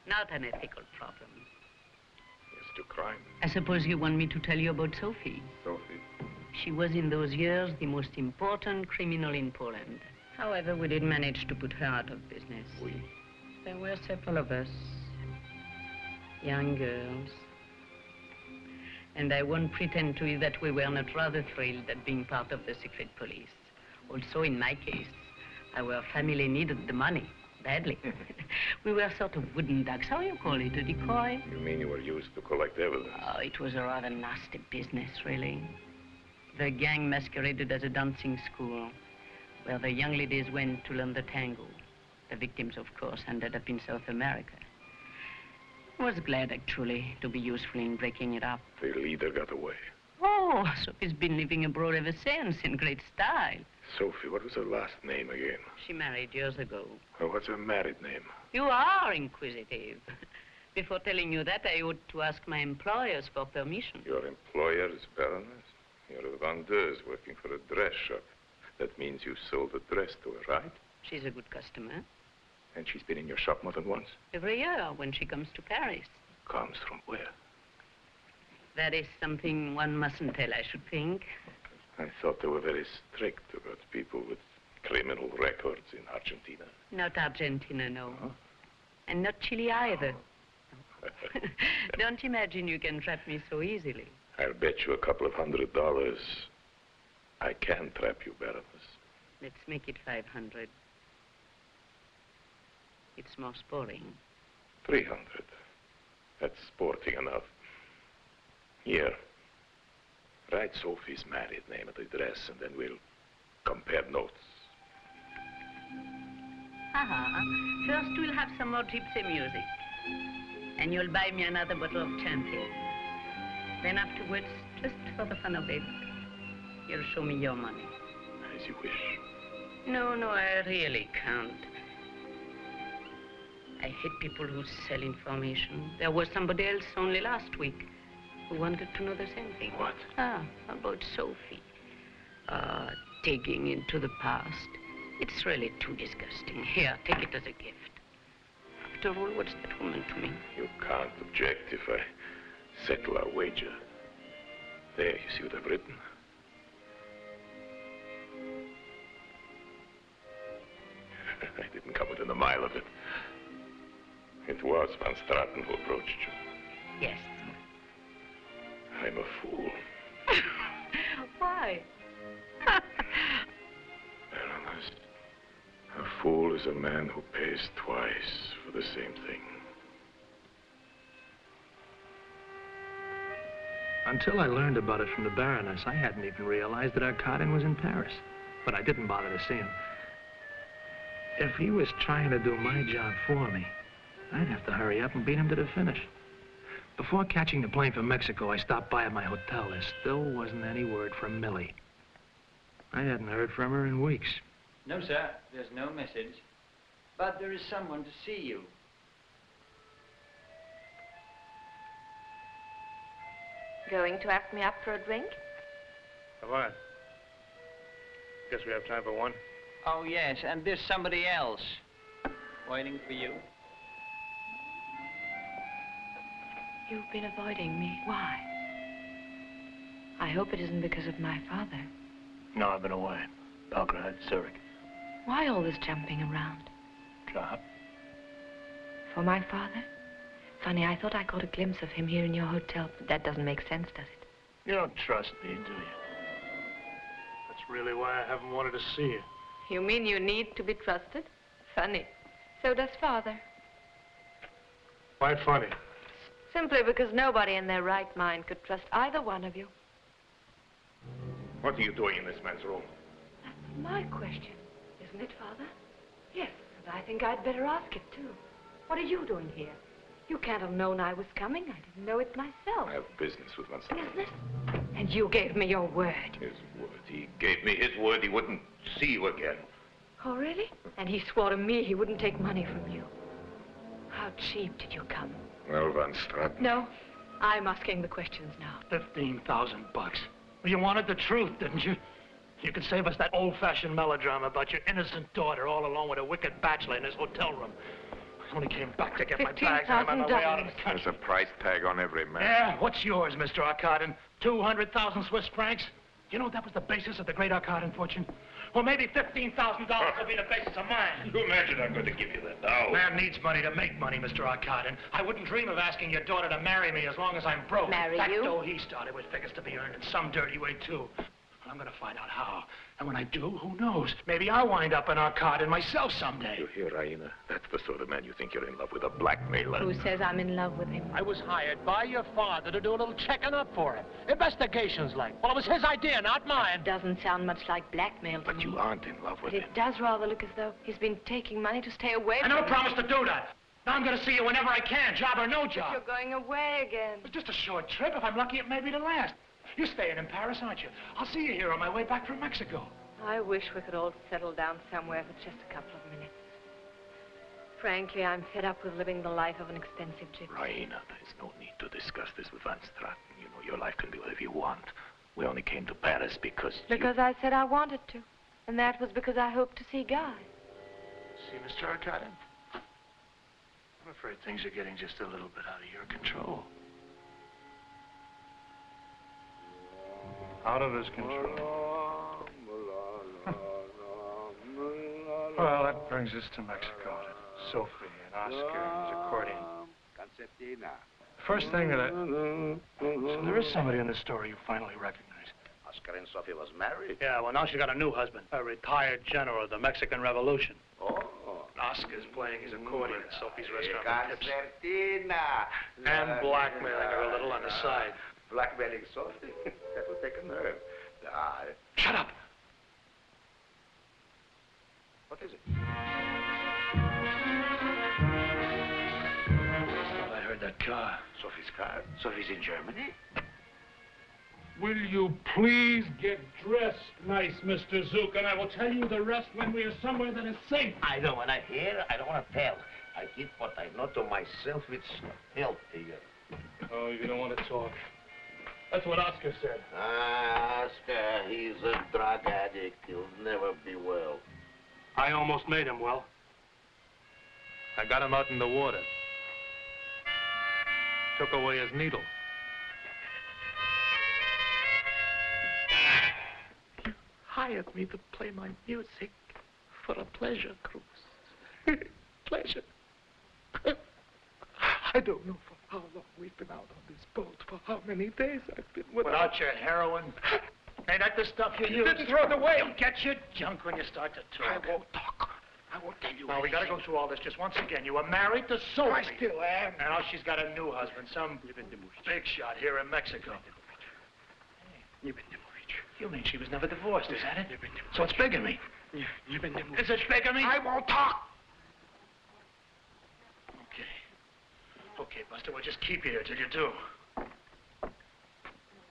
not an ethical problem. Yes, to crime. I suppose you want me to tell you about Sophie. Sophie? She was in those years the most important criminal in Poland. However, we did manage to put her out of business. Oui. There were several of us, young girls. And I won't pretend to you that we were not rather thrilled at being part of the secret police. Also, in my case, our family needed the money, badly. We were sort of wooden ducks, how you call it, a decoy? You mean you were used to collect evidence? Oh, it was a rather nasty business, really. The gang masqueraded as a dancing school, where the young ladies went to learn the tango. The victims, of course, ended up in South America. I was glad, actually, to be useful in breaking it up. The leader got away. Oh, Sophie's been living abroad ever since, in great style. Sophie, what was her last name again? She married years ago. Oh, what's her married name? You are inquisitive. Before telling you that, I ought to ask my employers for permission. Your employer is Baroness? You're a vendeuse working for a dress shop. That means you sold a dress to her, right? She's a good customer. And she's been in your shop more than once? Every year, when she comes to Paris. Comes from where? That is something one mustn't tell, I should think. I thought they were very strict about people with criminal records in Argentina. Not Argentina, no. Huh? And not Chile either. Oh. Don't imagine you can trap me so easily. I'll bet you $200 I can trap you, Baroness. Let's make it 500. It's more sporting. 300. That's sporting enough. Here. Write Sophie's married name and address, and then we'll compare notes. Aha. First, we'll have some more gypsy music. And you'll buy me another bottle of champagne. Then afterwards, just for the fun of it, you'll show me your money. As you wish. No, I really can't. I hate people who sell information. There was somebody else only last week who wanted to know the same thing. What? Ah, about Sophie. Digging into the past. It's really too disgusting. Here, take it as a gift. After all, what's that woman to me? You can't object if I settle our wager. There, you see what I've written? I didn't come within a mile of it. It was Van Stratten who approached you. Yes. I'm a fool. Why? Baroness, a fool is a man who pays twice for the same thing. Until I learned about it from the Baroness, I hadn't even realized that Arkadin was in Paris. But I didn't bother to see him. If he was trying to do my job for me, I'd have to hurry up and beat him to the finish. Before catching the plane for Mexico, I stopped by at my hotel. There still wasn't any word from Millie. I hadn't heard from her in weeks. No, sir, there's no message. But there is someone to see you. Going to ask me up for a drink? Come on. Guess we have time for one. Oh, yes, and there's somebody else waiting for you. You've been avoiding me. Why? I hope it isn't because of my father. No, I've been away. Belgrade, Zurich. Why all this jumping around? Job. For my father? Funny, I thought I caught a glimpse of him here in your hotel, but that doesn't make sense, does it? You don't trust me, do you? That's really why I haven't wanted to see you. You mean you need to be trusted? Funny. So does father. Why funny? Simply because nobody in their right mind could trust either one of you. What are you doing in this man's room? That's my question, isn't it, Father? Yes, and I think I'd better ask it, too. What are you doing here? You can't have known I was coming. I didn't know it myself. I have business with myself. Business? And you gave me your word. His word. He gave me his word he wouldn't see you again. Oh, really? And he swore to me he wouldn't take money from you. How cheap did you come? Well, Van Stratten. No, I'm asking the questions now. $15,000. Well, you wanted the truth, didn't you? You can save us that old-fashioned melodrama about your innocent daughter all alone with a wicked bachelor in his hotel room. I only came back to get my bags and I'm on my way out of the country. There's a price tag on every man. Yeah, what's yours, Mr. Arkadin? 200,000 Swiss francs? You know that was the basis of the great Arkadin fortune? Well, maybe $15,000 will be the basis of mine. You imagine I'm going to give you that now? Man needs money to make money, Mr. Arkadin. I wouldn't dream of asking your daughter to marry me as long as I'm broke. Marry you? That dough he started with figures to be earned in some dirty way, too. I'm going to find out how. And when I do, who knows? Maybe I'll wind up in Arkadin myself someday. You hear, Raina? That's the sort of man you think you're in love with, a blackmailer. Who says I'm in love with him? I was hired by your father to do a little checking up for him. Investigations like. Well, it was his idea, not mine. It doesn't sound much like blackmail to me. But you aren't in love with him. It does rather look as though he's been taking money to stay away from me. I never promised to do that. Now I'm going to see you whenever I can, job or no job. You're going away again. It's just a short trip. If I'm lucky, it may be the last. You're staying in Paris, aren't you? I'll see you here on my way back from Mexico. I wish we could all settle down somewhere for just a couple of minutes. Frankly, I'm fed up with living the life of an expensive gypsy. Raina, there's no need to discuss this with Van Stratten. You know, your life can be whatever you want. We only came to Paris because I said I wanted to. And that was because I hoped to see Guy. See Mr. Arkadin? I'm afraid things are getting just a little bit out of your control. Out of his control. Well, that brings us to Mexico, to Sophie and Oscar and his accordion. First thing that So there is somebody in this story you finally recognize. Oscar and Sophie was married? Yeah, well, now she got a new husband, a retired general of the Mexican Revolution. Oh. Oscar's playing his accordion at Sophie's restaurant. And blackmailing her a little on the side. Blackmailing Sophie? That would take a nerve. Shut up! What is it? I heard that car. Sophie's car? Sophie's in Germany? Will you please get dressed nice, Mr. Zouk, and I will tell you the rest when we are somewhere that is safe. I don't want to hear, I don't want to tell. I keep what I know to myself. It's healthier. Oh, you don't want to talk. That's what Oscar said. Ah, Oscar, he's a drug addict. He'll never be well. I almost made him well. I got him out in the water. Took away his needle. You hired me to play my music for a pleasure cruise. Pleasure. I don't know for how long we've been out on this boat, for how many days I've been without your heroin. Hey, that's the stuff you use. Didn't throw it away. You'll get your junk when you start to talk. I won't talk. I won't tell you anything. Well, we got to go through all this just once again. You were married to Sophie. I still am. And now she's got a new husband, some big shot here in Mexico. You mean she was never divorced, is that it? So it's bigamy. Is it bigamy? I won't talk. Okay, Buster, we'll just keep you here till you do.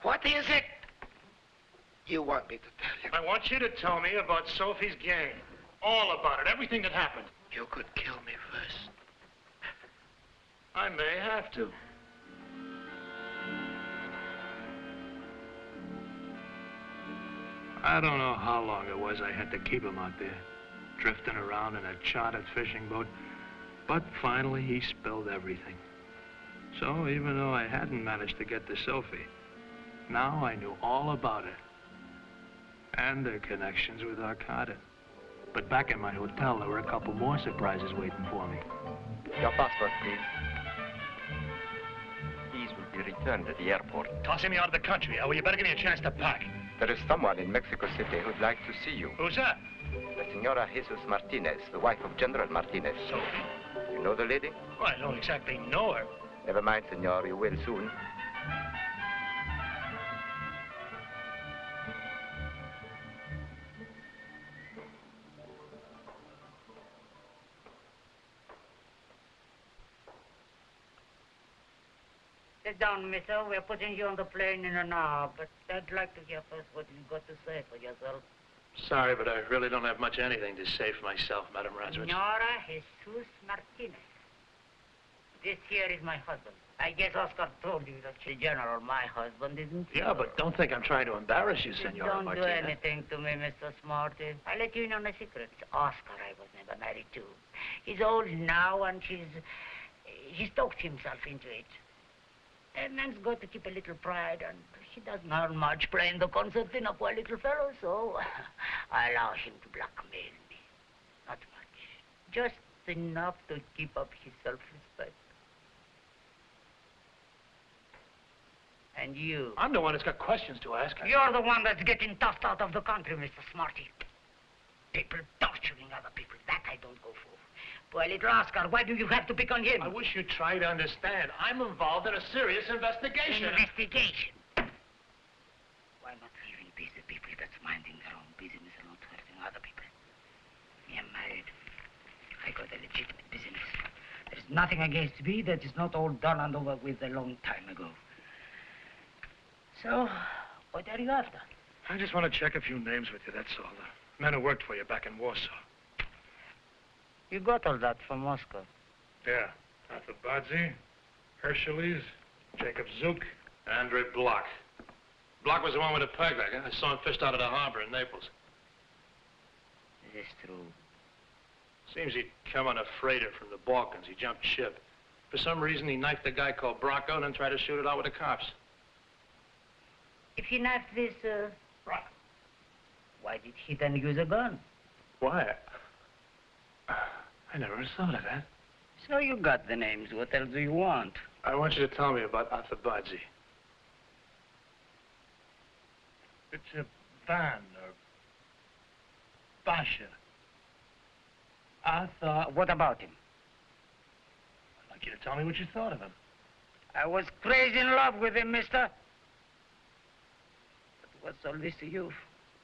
What is it you want me to tell you? I want you to tell me about Sophie's gang. All about it, everything that happened. You could kill me first. I may have to. I don't know how long it was I had to keep him out there, drifting around in a chartered fishing boat. But finally, he spilled everything. So even though I hadn't managed to get to Sophie, now I knew all about it and their connections with Arkadin. But back in my hotel, there were a couple more surprises waiting for me. Your passport, please. These will be returned at the airport. Tossing me out of the country, well, you better give me a chance to pack. There is someone in Mexico City who'd like to see you. Who's that? Senora Jesus Martinez, the wife of General Martinez. Sophie? You know the lady? Well, I don't exactly know her. Never mind, senor, you will soon. Sit down, mister. We're putting you on the plane in an hour, but I'd like to hear first what you've got to say for yourself. Sorry, but I really don't have much anything to say for myself, Madame Ransford. Senora Jesus Martinez. This here is my husband. I guess Oscar told you that the general, my husband, isn't he? Yeah, but don't think I'm trying to embarrass you, Senora Martinez. Don't do anything to me, Mr. Smarty. I'll let you in on a secret. Oscar, I was never married to. He's old now, and he's talked himself into it. A man's got to keep a little pride, and he doesn't earn much playing the concertina, poor little fellow, so I allow him to blackmail me. Not much. Just enough to keep up his self-respect. And you? I'm the one that's got questions to ask. You're the one that's getting tossed out of the country, Mr. Smarty. People torturing other people, that I don't go for. Poor little Oscar, why do you have to pick on him? I wish you'd try to understand. I'm involved in a serious investigation. Investigation? Why not leave in peace the people that's minding their own business and not hurting other people? Me, I'm married. I got a legitimate business. There's nothing against me that is not all done and over with a long time ago. So, what are you after? I just want to check a few names with you, that's all. The men who worked for you back in Warsaw. You got all that from Moscow? Yeah. Arthur Bodzi, Herschelis, Jacob Zouk, Andre Block. Block was the one with the peg back. I saw him fished out of the harbor in Naples. Is this true? Seems he'd come on a freighter from the Balkans. He jumped ship. For some reason, he knifed a guy called Bracco and then tried to shoot it out with the cops. If he knifed this, Bracco, why did he then use a gun? Why? I never thought of that. So you got the names. What else do you want? I want you to tell me about Arthur Bodzi. It's a Van or Basha. Arthur, what about him? I'd like you to tell me what you thought of him. I was crazy in love with him, mister. But what's all this to you?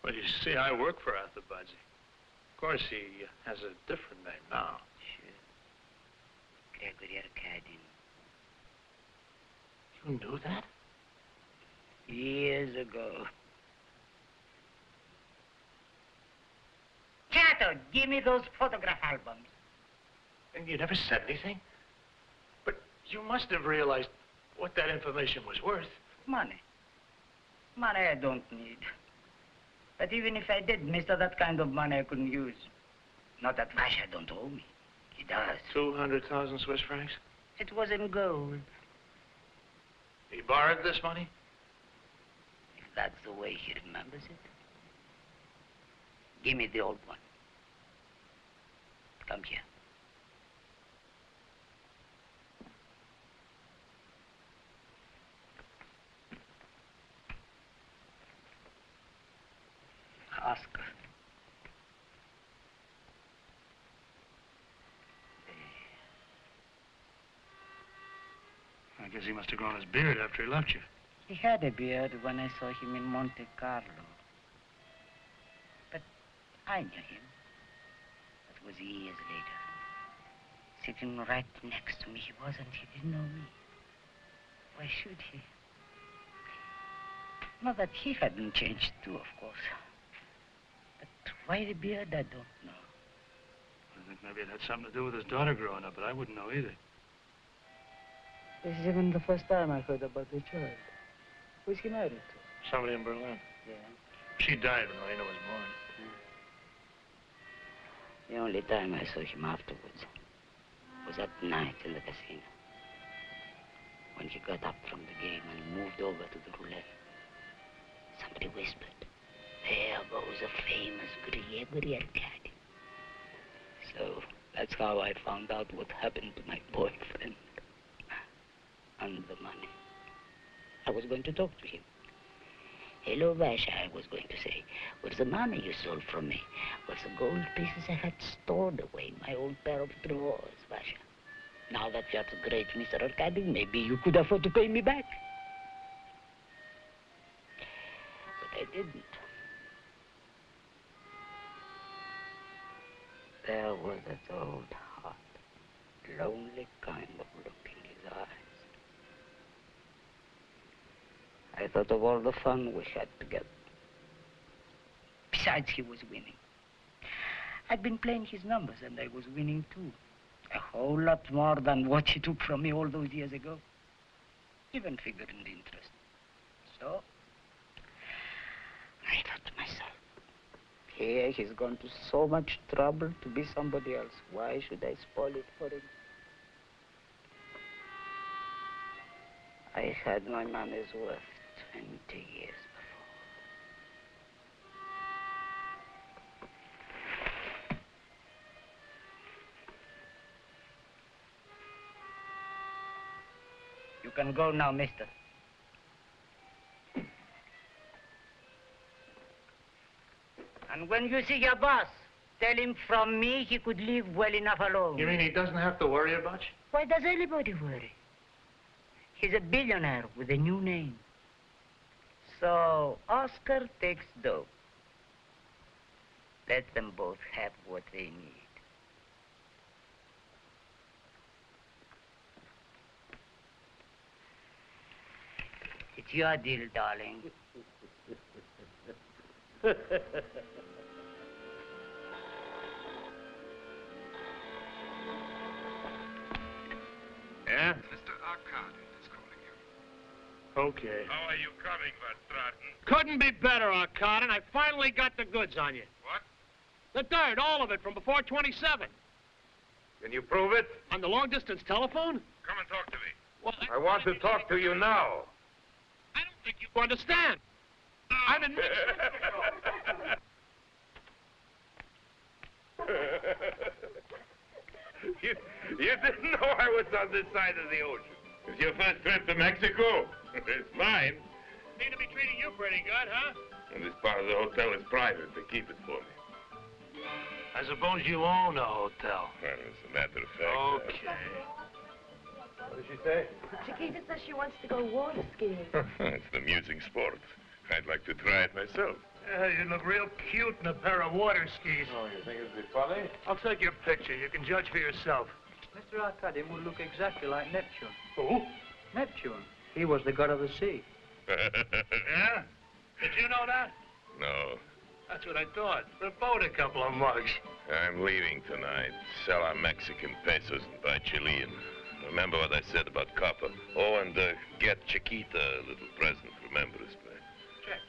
Well, you see, I work for Arthur Bodzi. Of course, he has a different name now. Sure. Gregory Arkadin. You knew that? Years ago. Chato, give me those photograph albums. And you never said anything? But you must have realized what that information was worth. Money. Money I don't need. But even if I did, mister, that kind of money I couldn't use. Not that Vasha don't owe me. He does. 200,000 Swiss francs? It was in gold. He borrowed this money? If that's the way he remembers it. Give me the old one. Come here. Oscar. I guess he must have grown his beard after he left you. He had a beard when I saw him in Monte Carlo. But I knew him. That was years later. Sitting right next to me he was, and he didn't know me. Why should he? Not that he hadn't changed too, of course. Why the beard, I don't know. I think maybe it had something to do with his daughter growing up, but I wouldn't know either. This is even the first time I heard about the child. Who's he married to? Somebody in Berlin. Yeah. She died when Raina was born. Yeah. The only time I saw him afterwards was that night in the casino. When he got up from the game and moved over to the roulette, somebody whispered, "There goes a famous Gregory Arkadin." So that's how I found out what happened to my boyfriend and the money. I was going to talk to him. "Hello, Vasha," I was going to say. "Where's the money you stole from me? Where's the gold pieces I had stored away in my old pair of drawers, Vasha? Now that you're the great Mr. Arkadin, maybe you could afford to pay me back." But I didn't. There was his old heart, lonely kind of look in his eyes. I thought of all the fun we had together. Besides, he was winning. I'd been playing his numbers, and I was winning too. A whole lot more than what she took from me all those years ago. Even figuring the interest. So, I thought to myself, here he's gone to so much trouble to be somebody else. Why should I spoil it for him? I had my money's worth 20 years before. You can go now, mister. And when you see your boss, tell him from me he could live well enough alone. You mean he doesn't have to worry about you? Why does anybody worry? He's a billionaire with a new name. So Oscar takes dope. Let them both have what they need. It's your deal, darling. Yeah? Mr. Arkadin. Okay. How are you coming, Van Stratten? Couldn't be better, Arkadin. I finally got the goods on you. What? The dirt, all of it, from before 27. Can you prove it? On the long-distance telephone? Come and talk to me. Well, I want to talk to you now. I don't think you understand. No. I'm in... You didn't know I was on this side of the ocean. It's your first trip to Mexico. It's mine. Seem to be treating you pretty good, huh? And this part of the hotel is private. They keep it for me. I suppose you own a hotel. Well, as a matter of fact. Okay. What did she say? Chiquita says she wants to go water skiing. It's an amusing sport. I'd like to try it myself. Yeah, you look real cute in a pair of water skis. Oh, you think it'd be funny? I'll take your picture. You can judge for yourself. Mr. Arkadin would look exactly like Neptune. Who? Neptune. He was the god of the sea. Yeah? Did you know that? No. That's what I thought. We bought a couple of mugs. I'm leaving tonight. Sell our Mexican pesos and buy Chilean. Remember what I said about copper. Oh, and get Chiquita a little present. Remember us, man. Check.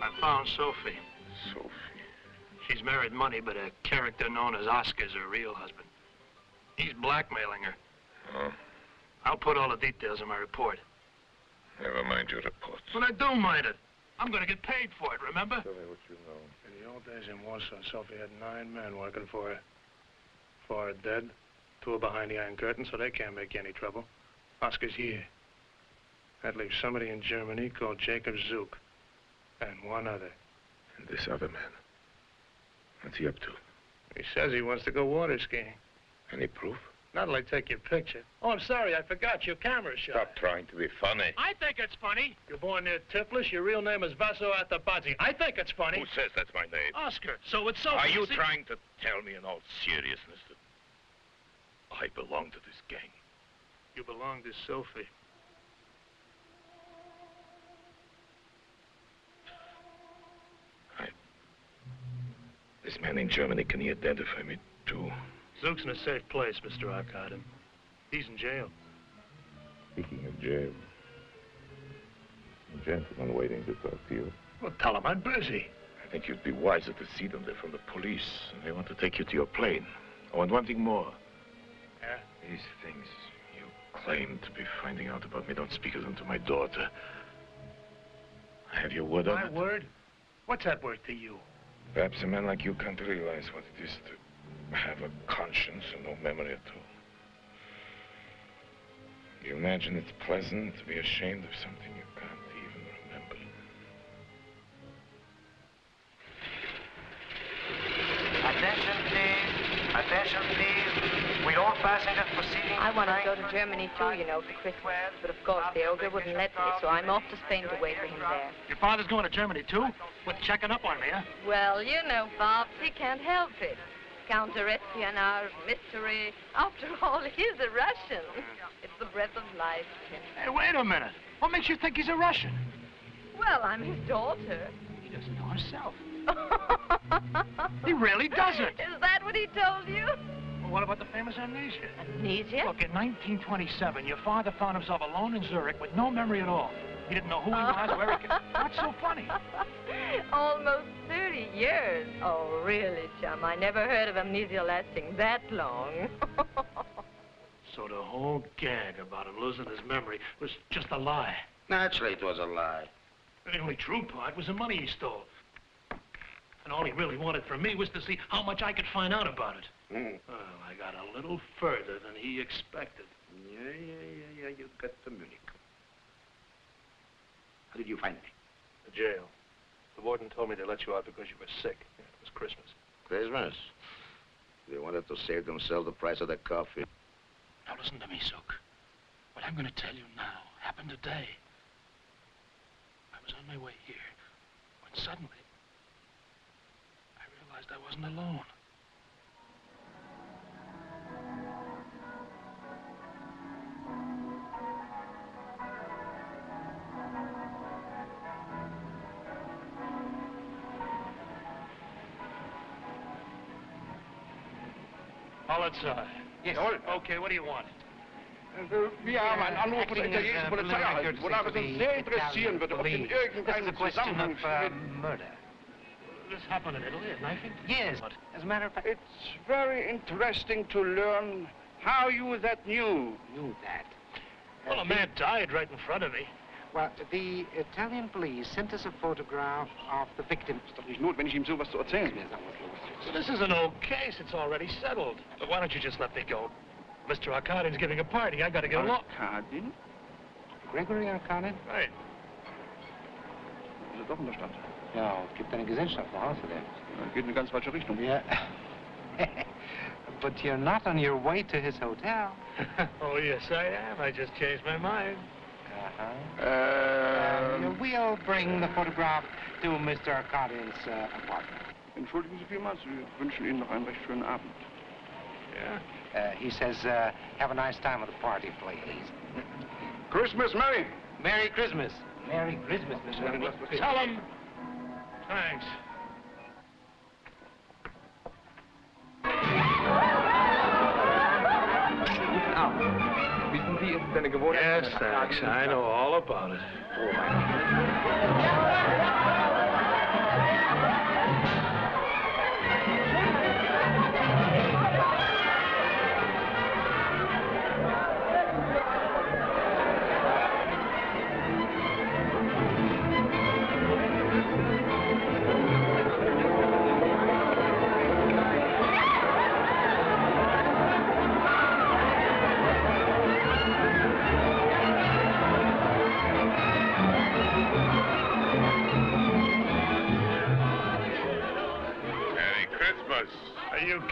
I found Sophie. Sophie. She's married money, but a character known as Oscar's her real husband. He's blackmailing her. Oh. I'll put all the details in my report. Never mind your report. But I don't mind it. I'm going to get paid for it, remember? Tell me what you know. In the old days in Warsaw, Sophie had 9 men working for her. 4 are dead. 2 are behind the Iron Curtain, so they can't make any trouble. Oscar's here. That leaves somebody in Germany called Jacob Zouk. And one other. And this other man. What's he up to? He says he wants to go water skiing. Any proof? Not only take your picture. Oh, I'm sorry, I forgot your camera shot. Stop trying to be funny. I think it's funny. You're born near Tiflis. Your real name is Vaso Athabadze. I think it's funny. Who says that's my name? Oscar. So it's so. Are you trying to tell me in all seriousness that I belong to this gang? You belong to Sophie. This man in Germany, can he identify me, too? Zouk's in a safe place, Mr. Arkadin. He's in jail. Speaking of jail, a gentleman waiting to talk to you. Well, tell him I'm busy. I think you'd be wiser to see them. They're from the police, and they want to take you to your plane. Oh, and one thing more. Yeah? These things you claim to be finding out about me, don't speak of them to my daughter. I have your word on it. My word? What's that word to you? Perhaps a man like you can't realize what it is to have a conscience and no memory at all. You imagine it's pleasant to be ashamed of something you can't even remember. Attention, please. Attention, please. We all passengers proceeding. I want to go to Germany, too, you know, for Christmas. But, of course, the ogre wouldn't let me, so I'm off to Spain to wait for him there. Your father's going to Germany, too? With checking up on me, huh? Well, you know, Bobs, he can't help it. Counter-espionage, mystery. After all, he's a Russian. It's the breath of life. Hey, wait a minute. What makes you think he's a Russian? Well, I'm his daughter. She doesn't know herself. He really doesn't. Is that what he told you? Well, what about the famous amnesia? Amnesia? Look, in 1927, your father found himself alone in Zurich with no memory at all. He didn't know who he was, where he came. Not so funny. Almost 30 years. Oh, really, chum? I never heard of amnesia lasting that long. So the whole gag about him losing his memory was just a lie. Naturally, it was a lie. The only true part was the money he stole. And all he really wanted from me was to see how much I could find out about it. Mm. Well, I got a little further than he expected. Yeah, you got to Munich. How did you find me? The jail. The warden told me they let you out because you were sick. Yeah, it was Christmas. Christmas? They wanted to save themselves the price of the coffee. Now listen to me, Zouk. What I'm going to tell you now happened today. I was on my way here when suddenly I realized I wasn't alone. Yes. Okay, what do you want? This is a question of murder. This happened in Italy at knifing? Yes. As a matter of fact... It's very interesting to learn how you that knew. Knew that? Well, a man died right in front of me. Well, the Italian police sent us a photograph of the victim. So this is an old case. It's already settled. But why don't you just let me go? Mr. Arkadin's giving a party. I got to get along. Arkadin? Gregory Arkadin? Right. Is it doch in der Stadt? Ja, es gibt eine Gesellschaft nach Hause there. Geht in eine ganz falsche Richtung. Yeah. But you're not on your way to his hotel. Oh, yes, I am. I just changed my mind. We'll bring the photograph to Mr. Arkadin's apartment. Entschuldigen Sie vielmals, wir wünschen Ihnen noch einen recht schönen Abend. Yeah? He says, have a nice time at the party, please. Christmas, Merry! Merry Christmas. Merry Christmas, Mr. Arkadin. Tell him. Thanks. Yes, thanks. I know all about it. Oh, my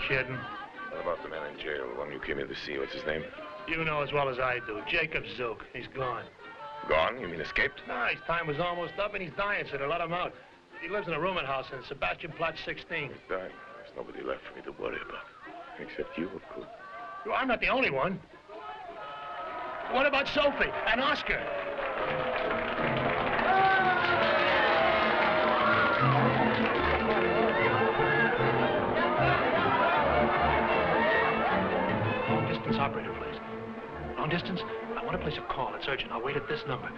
kidding. What about the man in jail, the one you came in to see? What's his name? You know as well as I do. Jacob Zouk. He's gone. Gone? You mean escaped? No, his time was almost up and he's dying, so they let him out. He lives in a rooming house in Sebastianplatz 16. He's dying. There's nobody left for me to worry about. Except you, of course. Well, I'm not the only one. What about Sophie and Oscar? Operator, please. Long distance? I want to place a call. It's urgent. I'll wait at this number.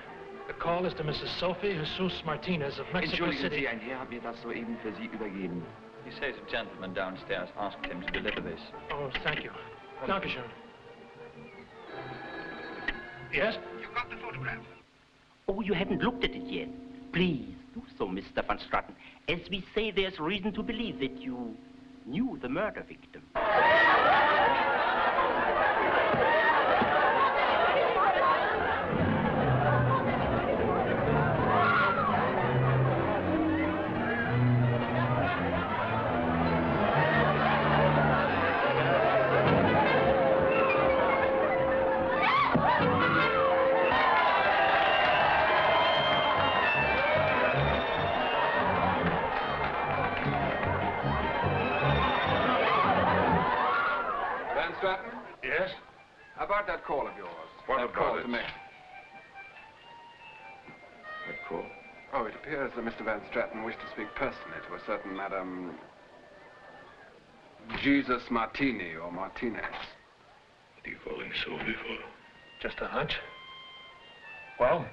The call is to Mrs. Sophie Jesus Martinez of Mexico City. Ein Herr hat mir das soeben für Sie übergeben. He says a gentleman downstairs asked him to deliver this. Oh, thank you. Dankeschön. Yes? You got the photograph. Oh, you haven't looked at it yet. Please do so, Mr. Van Stratten. As we say, there's reason to believe that you knew the murder victim. That call of yours. What about it? That call? Oh, it appears that Mr. Van Stratten wished to speak personally to a certain Madame Jesus Martinez. What are you calling Sophie for? Just a hunch. Well?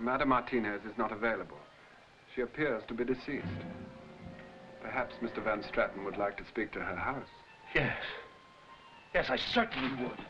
Madame Martinez is not available. She appears to be deceased. Perhaps Mr. Van Stratten would like to speak to her house. Yes. Yes, I certainly would.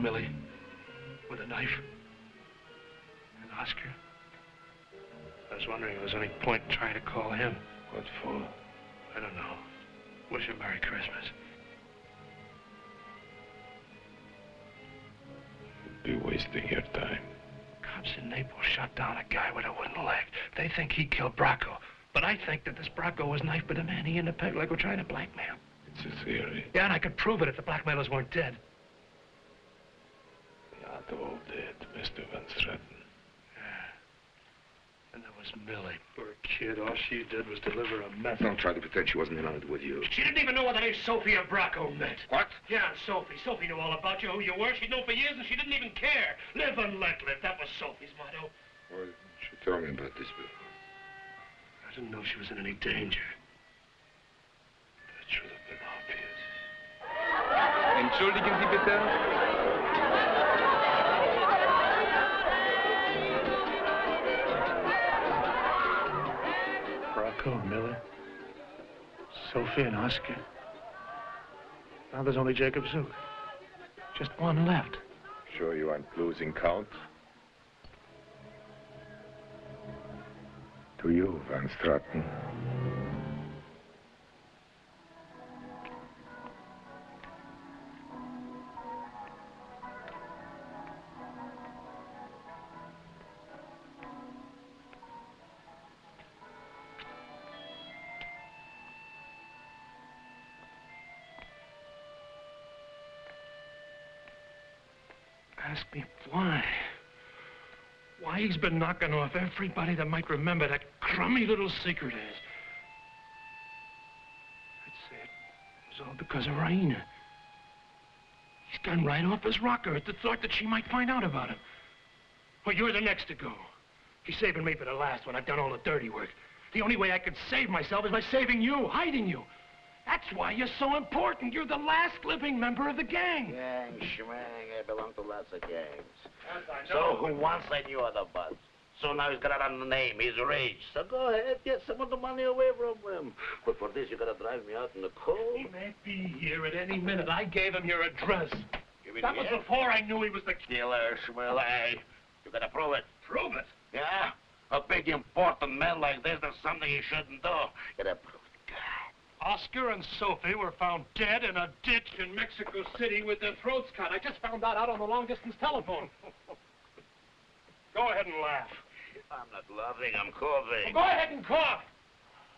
Millie, with a knife, and Oscar. I was wondering if there was any point trying to call him. What for? I don't know. Wish him Merry Christmas. You'd be wasting your time. Cops in Naples shot down a guy with a wooden leg. They think he killed Bracco, but I think that this Bracco was knifed by the man he and the peg leg were trying to blackmail. It's a theory. Yeah, and I could prove it if the blackmailers weren't dead. All dead, Mr. Van Stratten. Yeah. And there was Millie, poor kid. All she did was deliver a message. Don't try to pretend she wasn't in on it with you. She didn't even know whether they Sophie or Bracco met. What? Yeah, Sophie. Sophie knew all about you, who you were. She'd known for years, and she didn't even care. Live and let live. That was Sophie's motto. Why didn't she tell me about this before? I didn't know she was in any danger. That should have been obvious. Entschuldigen Sie bitte. Oh, Millie, Sophie and Oscar. Now there's only Jacob Zouk. Just one left. Sure you aren't losing count? To you, Van Stratten. Ask me why. Why he's been knocking off everybody that might remember that crummy little secret is. I'd say it was all because of Raina. He's gone right off his rocker at the thought that she might find out about him. Well, you're the next to go. He's saving me for the last when I've done all the dirty work. The only way I could save myself is by saving you, hiding you. That's why you're so important. You're the last living member of the gang. Gang, shmang, I belong to lots of gangs. So who once I knew other butts. So now he's got another name, he's rage. So go ahead, get some of the money away from him. But for this, you gotta drive me out in the cold. He may be here at any minute. I gave him your address. You mean that was before I knew he was the killer, Shmele. You gotta prove it. Prove it? Yeah, a big important man like this, there's something he shouldn't do. You gotta prove it. Oscar and Sophie were found dead in a ditch in Mexico City with their throats cut. I just found that out on the long-distance telephone. Go ahead and laugh. I'm not laughing, I'm coughing. Well, go ahead and cough.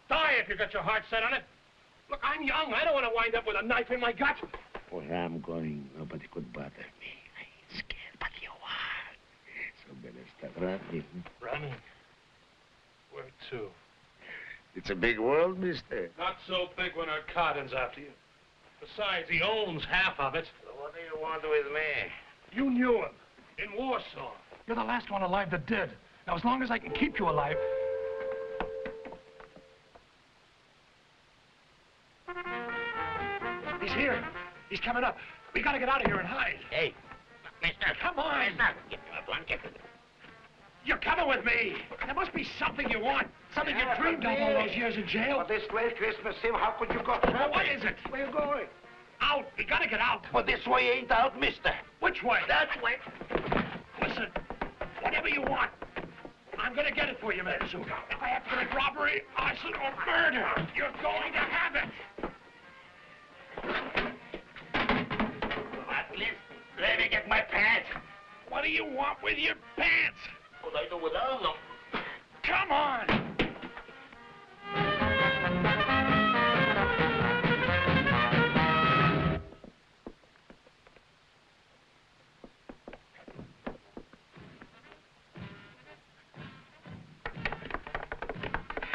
Die if you've got your heart set on it. Look, I'm young. I don't want to wind up with a knife in my gut. Where I'm going, nobody could bother me. I ain't scared, but you are. So better start running. Running? Where to? It's a big world, mister. Not so big when Arkadin's after you. Besides, he owns half of it. So what do you want with me? You knew him in Warsaw. You're the last one alive that did. Now, as long as I can keep you alive... He's here. He's coming up. We gotta get out of here and hide. Hey, mister. Come on. Mister, get me a blanket. You're coming with me. There must be something you want. Something you dreamed of all those years in jail. But this late Christmas Eve, how could you go traveling? What is it? Where are you going? Out. We gotta get out. But this way ain't out, mister. Which way? That way. Listen, whatever you want, I'm gonna get it for you, man. If I have to commit robbery, arson, or murder, you're going to have it. At least let me get my pants. What do you want with your pants? What I do without them. Come on!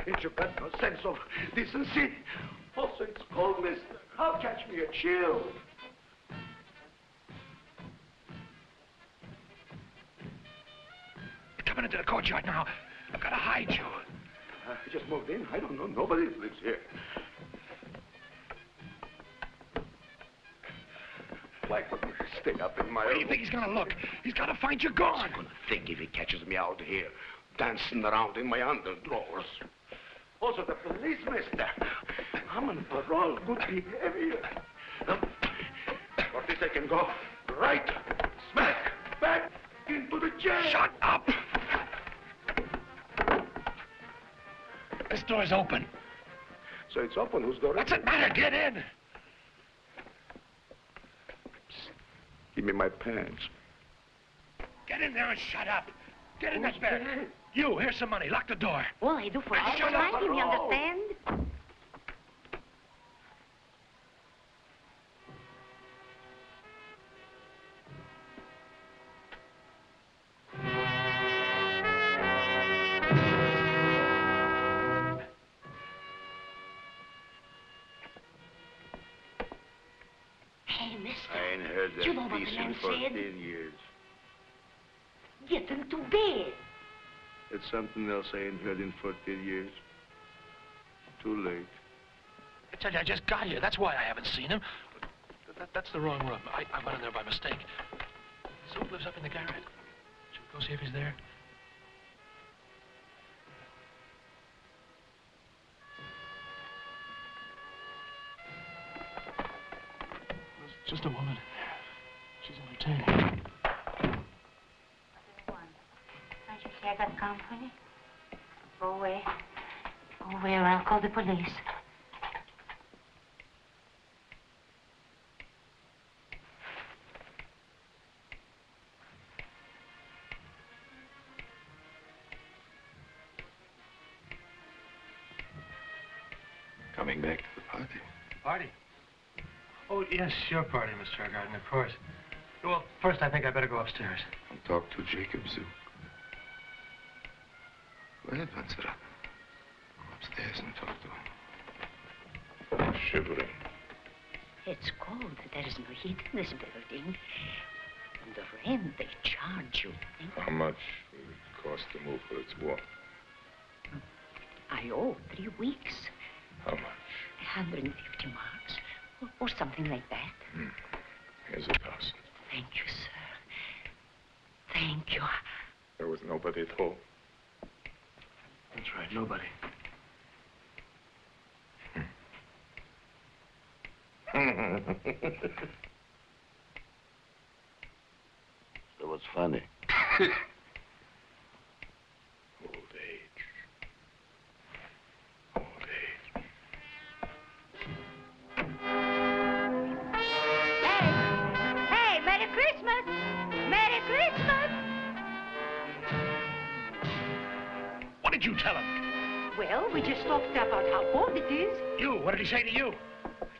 It's a bad sense of decency. Also, it's coldness. How catch me a chill? Come into the courtyard now. I've got to hide you. I just moved in. I don't know. Nobody lives here. Why couldn't you stay up in my room? Where do you think he's going to look? He's got to find you gone. He's going to think if he catches me out here, dancing around in my underdrawers. Also, the police, mister. I'm on parole. Good behavior. For this, I can go right smack back into the jail. Shut up. This door's open. So it's open. Whose door is it? What's it matter? Get in. Psst. Give me my pants. Get in there and shut up. Get in that bed. You, here's some money. Lock the door. All I do for everyone, you understand? Hey, mister. I ain't heard that decent for 10 years. Get into bed. It's something else I ain't heard in 14 years. Too late. I tell you, I just got here. That's why I haven't seen him. That's the wrong room. I went in there by mistake. Zouk lives up in the garret. Should we go see if he's there? There's just a woman in there. She's entertaining. I got company. Go away. Go away or I'll call the police. Coming back to the party. Party? Oh, yes, your party, Mr. Arkadin, of course. Well, first I think I better go upstairs. I'll talk to Jacob Zouk. Go ahead, Van Stratten. Go upstairs and talk to him. I'm shivering. It's cold. There is no heat in this building. And the rent, they charge you. How much will it cost to move for its warmth? I owe 3 weeks. How much? 150 marks, or something like that. Hmm. Here's 1,000. Thank you, sir. Thank you. There was nobody at home. That's right, nobody. So what's funny? Old age. Old age. Hey! Hey, Merry Christmas! Merry Christmas! What did you tell him? Well, we just talked about how cold it is. You, what did he say to you?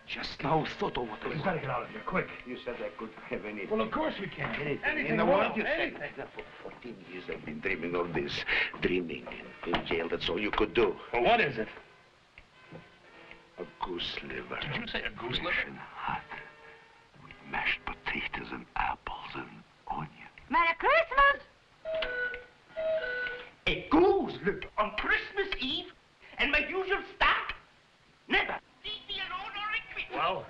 Just now thought over it. We've got to get out of here, quick. You said I couldn't have anything. Well, of course we can. Anything in the world, you said that. For 14 years I've been dreaming of this. Dreaming in jail, that's all you could do. Oh, what is it? A goose liver. Did you say a goose liver? Hot. With mashed potatoes and apples and onions. Merry Christmas! A goose liver on Christmas Eve and my usual snack? Never. Leave me alone or I quit. Well,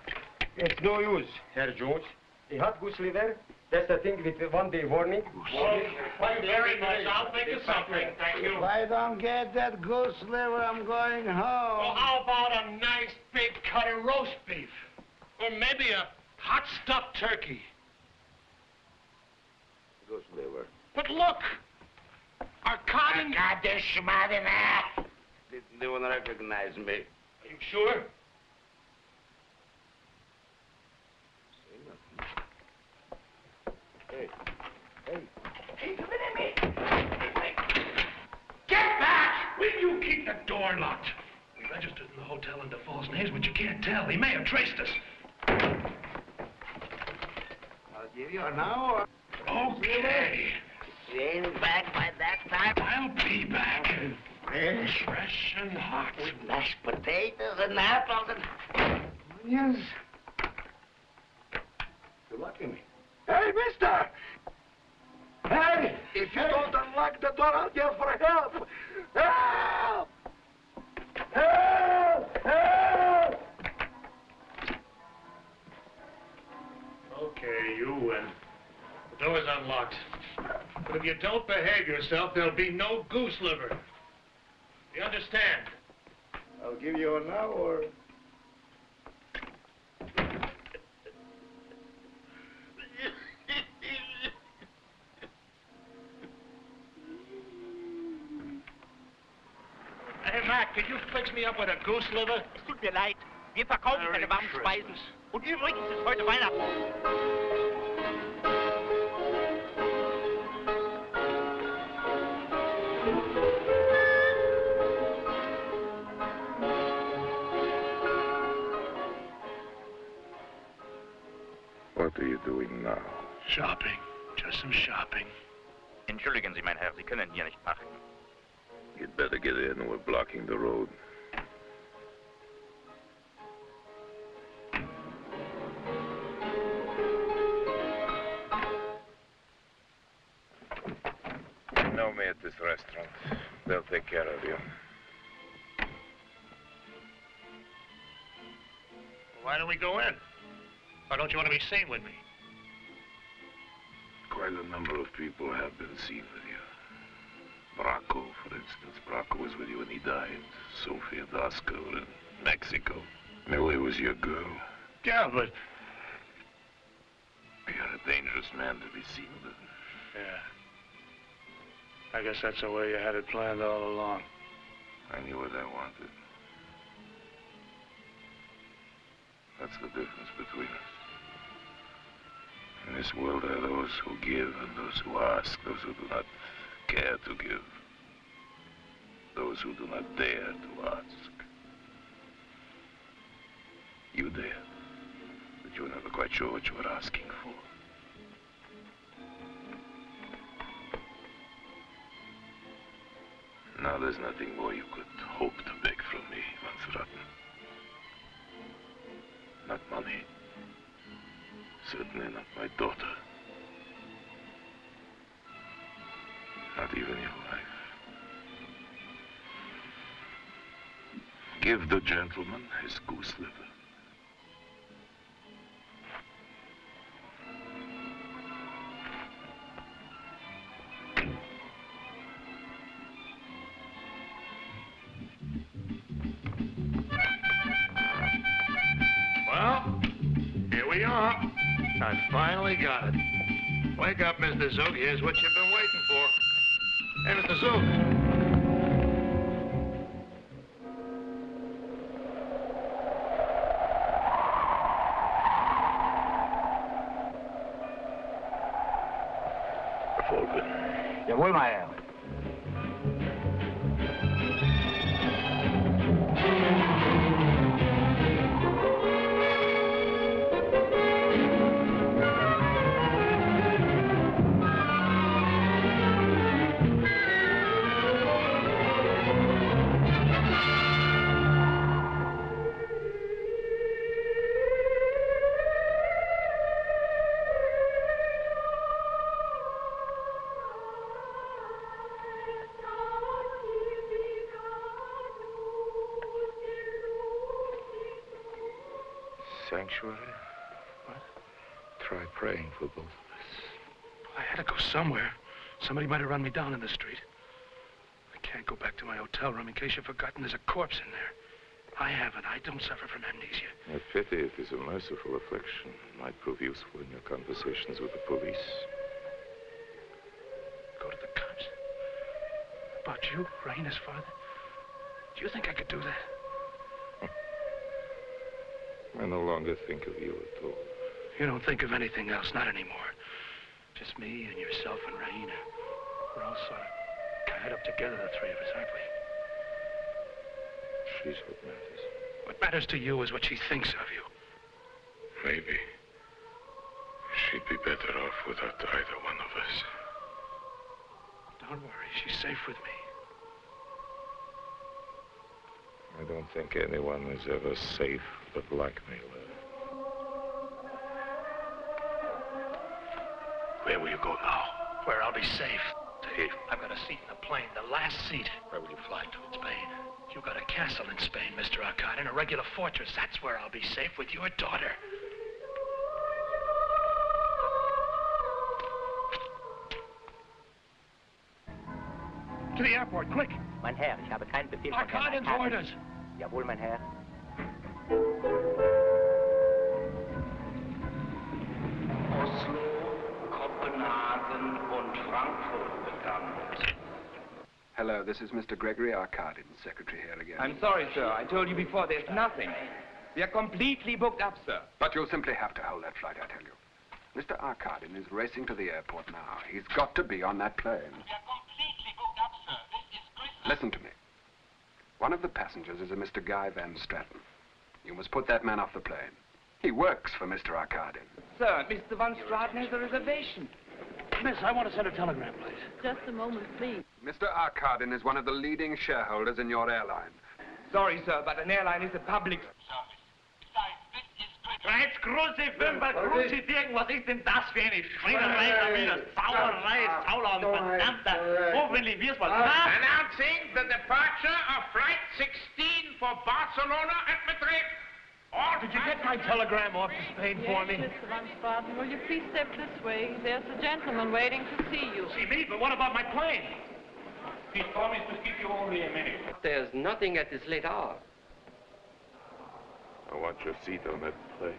it's no use, Herr George. A hot goose liver, that's the thing with the one-day warning. Well, very nice. I'll think of something, thank you. If I don't get that goose liver, I'm going home. Well, how about a nice big cut of roast beef? Or maybe a hot stuffed turkey? Goose liver. But look! Arkadin! Arkadish Martinez! They won't recognize me. Are you sure? Say nothing. Hey. Hey. Hey, come in at me! Hey, hey. Get back! door locked. We registered in the hotel under false names, but you can't tell. He may have traced us. I'll give you an hour. Okay. You ain't back by that time. I'll be back. Fresh. Fresh and hot. With mashed potatoes and apples and... onions. You're locking me. Hey, mister! Hey! If you don't unlock the door, I'll yell for help! Help! Help! Help! Okay, you win. The door is unlocked. But if you don't behave yourself, there'll be no goose liver. You understand? I'll give you an hour. Could you fix me up with a goose liver? Es tut mir leid. Wir verkaufen keine warmen Speisen. Und übrigens ist heute Weihnachten. What are you doing now? Shopping. Just some shopping. Entschuldigen Sie, mein Herr, Sie können hier nicht parken. You'd better get in. We're blocking the road. You know me at this restaurant. They'll take care of you. Why don't we go in? Why don't you want to be seen with me? Quite a number of people have been seen with you. Bracco, for instance. Bracco was with you when he died. Sophie and Oscar were in Mexico. Millie was your girl. Yeah, but... you're a dangerous man to be seen with. Yeah. I guess that's the way you had it planned all along. I knew what I wanted. That's the difference between us. In this world there are those who give and those who ask, those who do not care to give, those who do not dare to ask. You dare, but you were never quite sure what you were asking for. Now there's nothing more you could hope to beg from me, Van Stratten. Not money. Certainly not my daughter. Not even your life. Give the gentleman his goose liver. Well, here we are. I finally got it. Wake up, Mr. Zouk. Here's what you've been waiting for. Hey, Mr. Zouk. Erfolgen. Jawohl, mein Herr. Sanctuary? What? Try praying for both of us. I had to go somewhere. Somebody might have run me down in the street. I can't go back to my hotel room. In case you've forgotten, there's a corpse in there. I haven't. I don't suffer from amnesia. A pity. It is a merciful affliction. It might prove useful in your conversations with the police. Go to the cops? About you, Raina's father? Do you think I could do that? I no longer think of you at all. You don't think of anything else, not anymore. Just me and yourself and Raina. We're all sort of tied up together, the three of us, aren't we? she's what matters. What matters to you is what she thinks of you. Maybe. She'd be better off without either one of us. Don't worry, she's safe with me. I don't think anyone is ever safe with a blackmailer. Where will you go now? Where I'll be safe. Safe? I've got a seat in the plane, the last seat. Where will you fly to? Spain. You've got a castle in Spain, Mr. Arkadin, a regular fortress. That's where I'll be safe with your daughter. To the airport, quick! Mein Herr, ich habe keinen Befehl von Herrn Arkadin's orders! Jawohl, mein Herr. Oslo, Copenhagen und Frankfurt bekannt. Hello, this is Mr. Gregory Arkadin, secretary here again. I'm sorry, sir. I told you before, there's nothing. We are completely booked up, sir. But you'll simply have to hold that flight, I tell you. Mr. Arkadin is racing to the airport now. He's got to be on that plane. Listen to me. One of the passengers is a Mr. Guy Van Stratten. You must put that man off the plane. He works for Mr. Arkadin. Sir, Mr. Van Stratten has a reservation. Miss, I want to send a telegram, please. Just a moment, please. Mr. Arkadin is one of the leading shareholders in your airline. Sorry, sir, but an airline is a public service. Schreit's große Firma, große Dirken, was ist denn das für eine Schreinerei, wieder Sauerei, Sauler und Verdammter. Hoffentlich wir's was. Announcing the departure of Flight 16 for Barcelona and Madrid. Did you get my telegram off to Spain for me? Yes, Mr. Van Stratten, will you please step this way? There's a gentleman waiting to see you. See me? But what about my plane? He promised to give you only a minute. There's nothing at this late hour. I want your seat on that plane.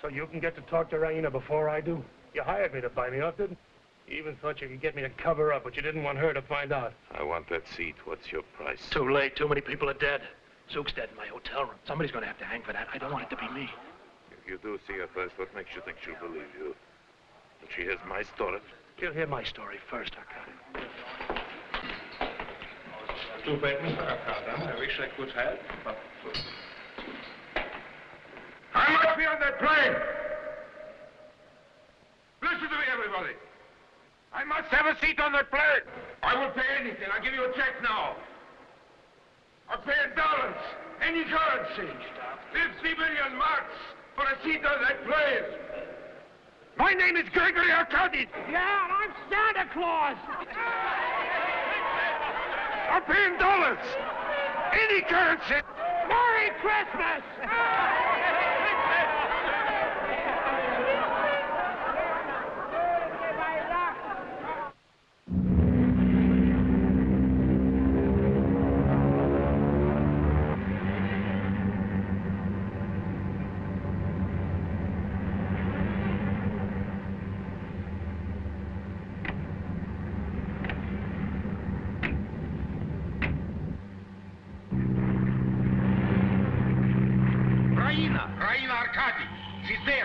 So you can get to talk to Raina before I do? You hired me to buy me off, didn't you? You even thought you could get me to cover up, but you didn't want her to find out. I want that seat. What's your price? Too late. Too many people are dead. Zouk's dead in my hotel room. Somebody's going to have to hang for that. I don't want it to be me. If you do see her first, what makes you think she'll believe you? If she hears my story. She'll hear my story first, Arkadin. Too bad, Mr. Arkadin. I wish I could help, but... I must be on that plane! Listen to me, everybody! I must have a seat on that plane! I will pay anything. I'll give you a check now. I'll pay in dollars, any currency. 50 million marks for a seat on that plane! My name is Gregory Arkadin! Yeah, and I'm Santa Claus! I'll pay in dollars, any currency! Merry Christmas!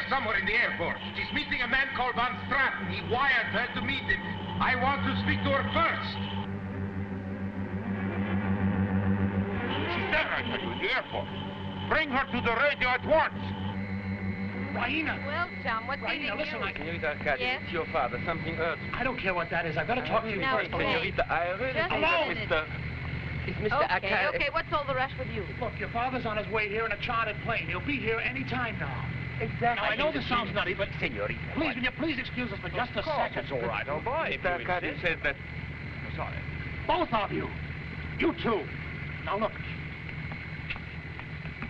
Somewhere in the airport. She's meeting a man called Van Stratten. He wired her to meet him. I want to speak to her first. She's there, I tell you, in the airport. Bring her to the radio at once. Raina. Well, John, what's the deal? Listen, I can... Yes? It's your father. Something urgent. I don't care what that is. I've got to talk to you first. Senorita, I really think that Mr. Is Mr. Okay, okay, what's all the rush with you? Look, your father's on his way here in a chartered plane. He'll be here any time now. Exactly. Now, I know this sounds nutty, but... Senorita... Please, will you please excuse us for just a second? It's all right, old boy. If Mr. Arkadin says that... I'm sorry. Both of you. You two. Now, look.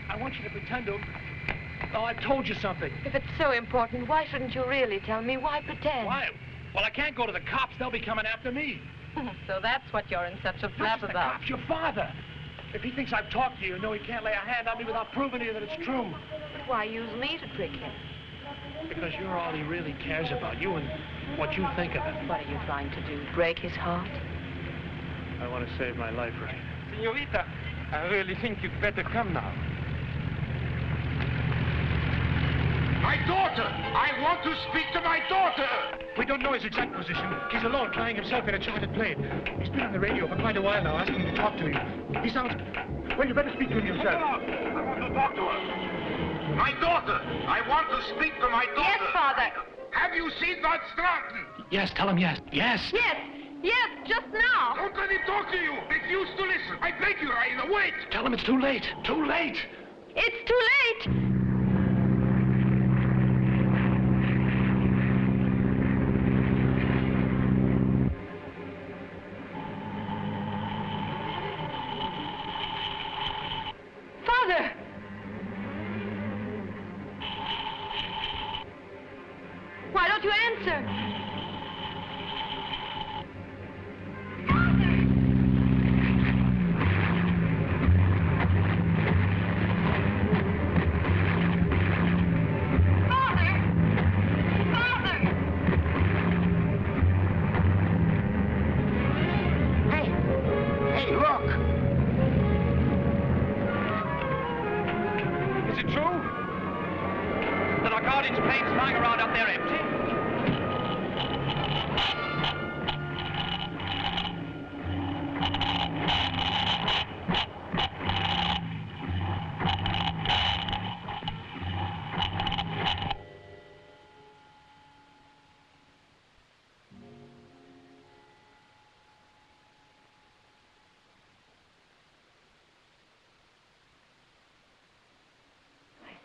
I want you to pretend to... Oh, I've told you something. If it's so important, why shouldn't you really tell me? Why pretend? Why? Well, I can't go to the cops. They'll be coming after me. So that's what you're in such a flap about. Cops, your father. If he thinks I've talked to you, no, he can't lay a hand on me without proving to you that it's true. But why use me to trick him? Because you're all he really cares about, you and what you think of him. What are you trying to do, break his heart? I want to save my life, right? Senorita, I really think you'd better come now. My daughter! I want to speak to my daughter! We don't know his exact position. He's alone, flying himself in a chartered plane. He's been on the radio for quite a while now, asking me to talk to you. He sounds... Well, you better speak to him yourself. I want to talk to her. My daughter. I want to speak to my daughter. Yes, Father. Have you seen Van Stratten? Yes, tell him yes. Yes. Yes. Yes, just now. Don't let him talk to you. Refuse to listen. I beg you, Raina, wait. Tell him it's too late. Too late. It's too late.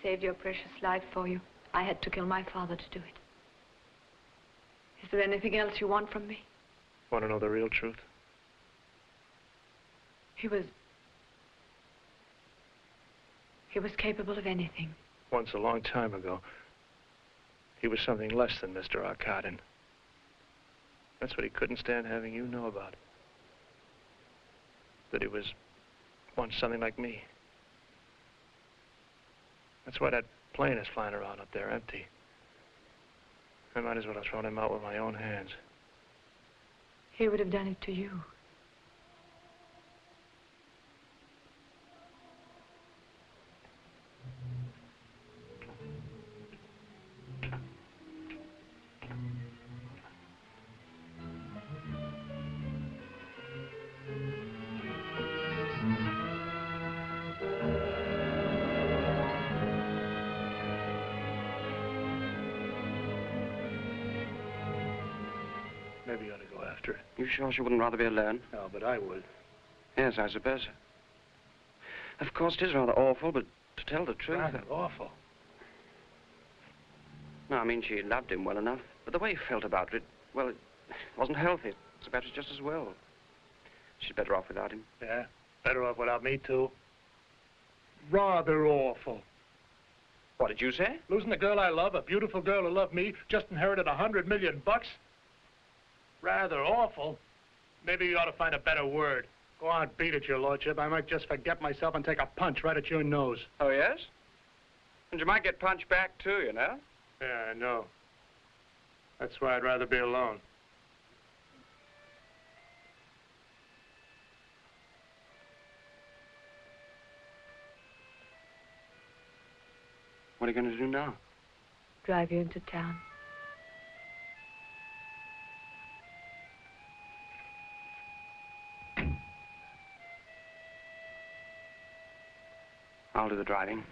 I saved your precious life for you. I had to kill my father to do it. Is there anything else you want from me? Want to know the real truth? He was capable of anything. Once a long time ago, he was something less than Mr. Arkadin. That's what he couldn't stand having you know about. That he was once something like me. That's why that plane is flying around up there, empty. I might as well have thrown him out with my own hands. He would have done it to you. You sure she wouldn't rather be alone? No, but I would. Yes, I suppose. Of course, it is rather awful, but to tell the truth... Rather awful? No, I mean, she loved him well enough, but the way he felt about it, well, it wasn't healthy. It's about it just as well. She's better off without him. Yeah, better off without me, too. Rather awful. What did you say? Losing the girl I love, a beautiful girl who loved me, just inherited $100 million. Rather awful. Maybe you ought to find a better word. Go on, beat it, your lordship. I might just forget myself and take a punch right at your nose. Oh, yes? And you might get punched back, too, you know? Yeah, I know. That's why I'd rather be alone. What are you going to do now? Drive you into town. I'll do the driving.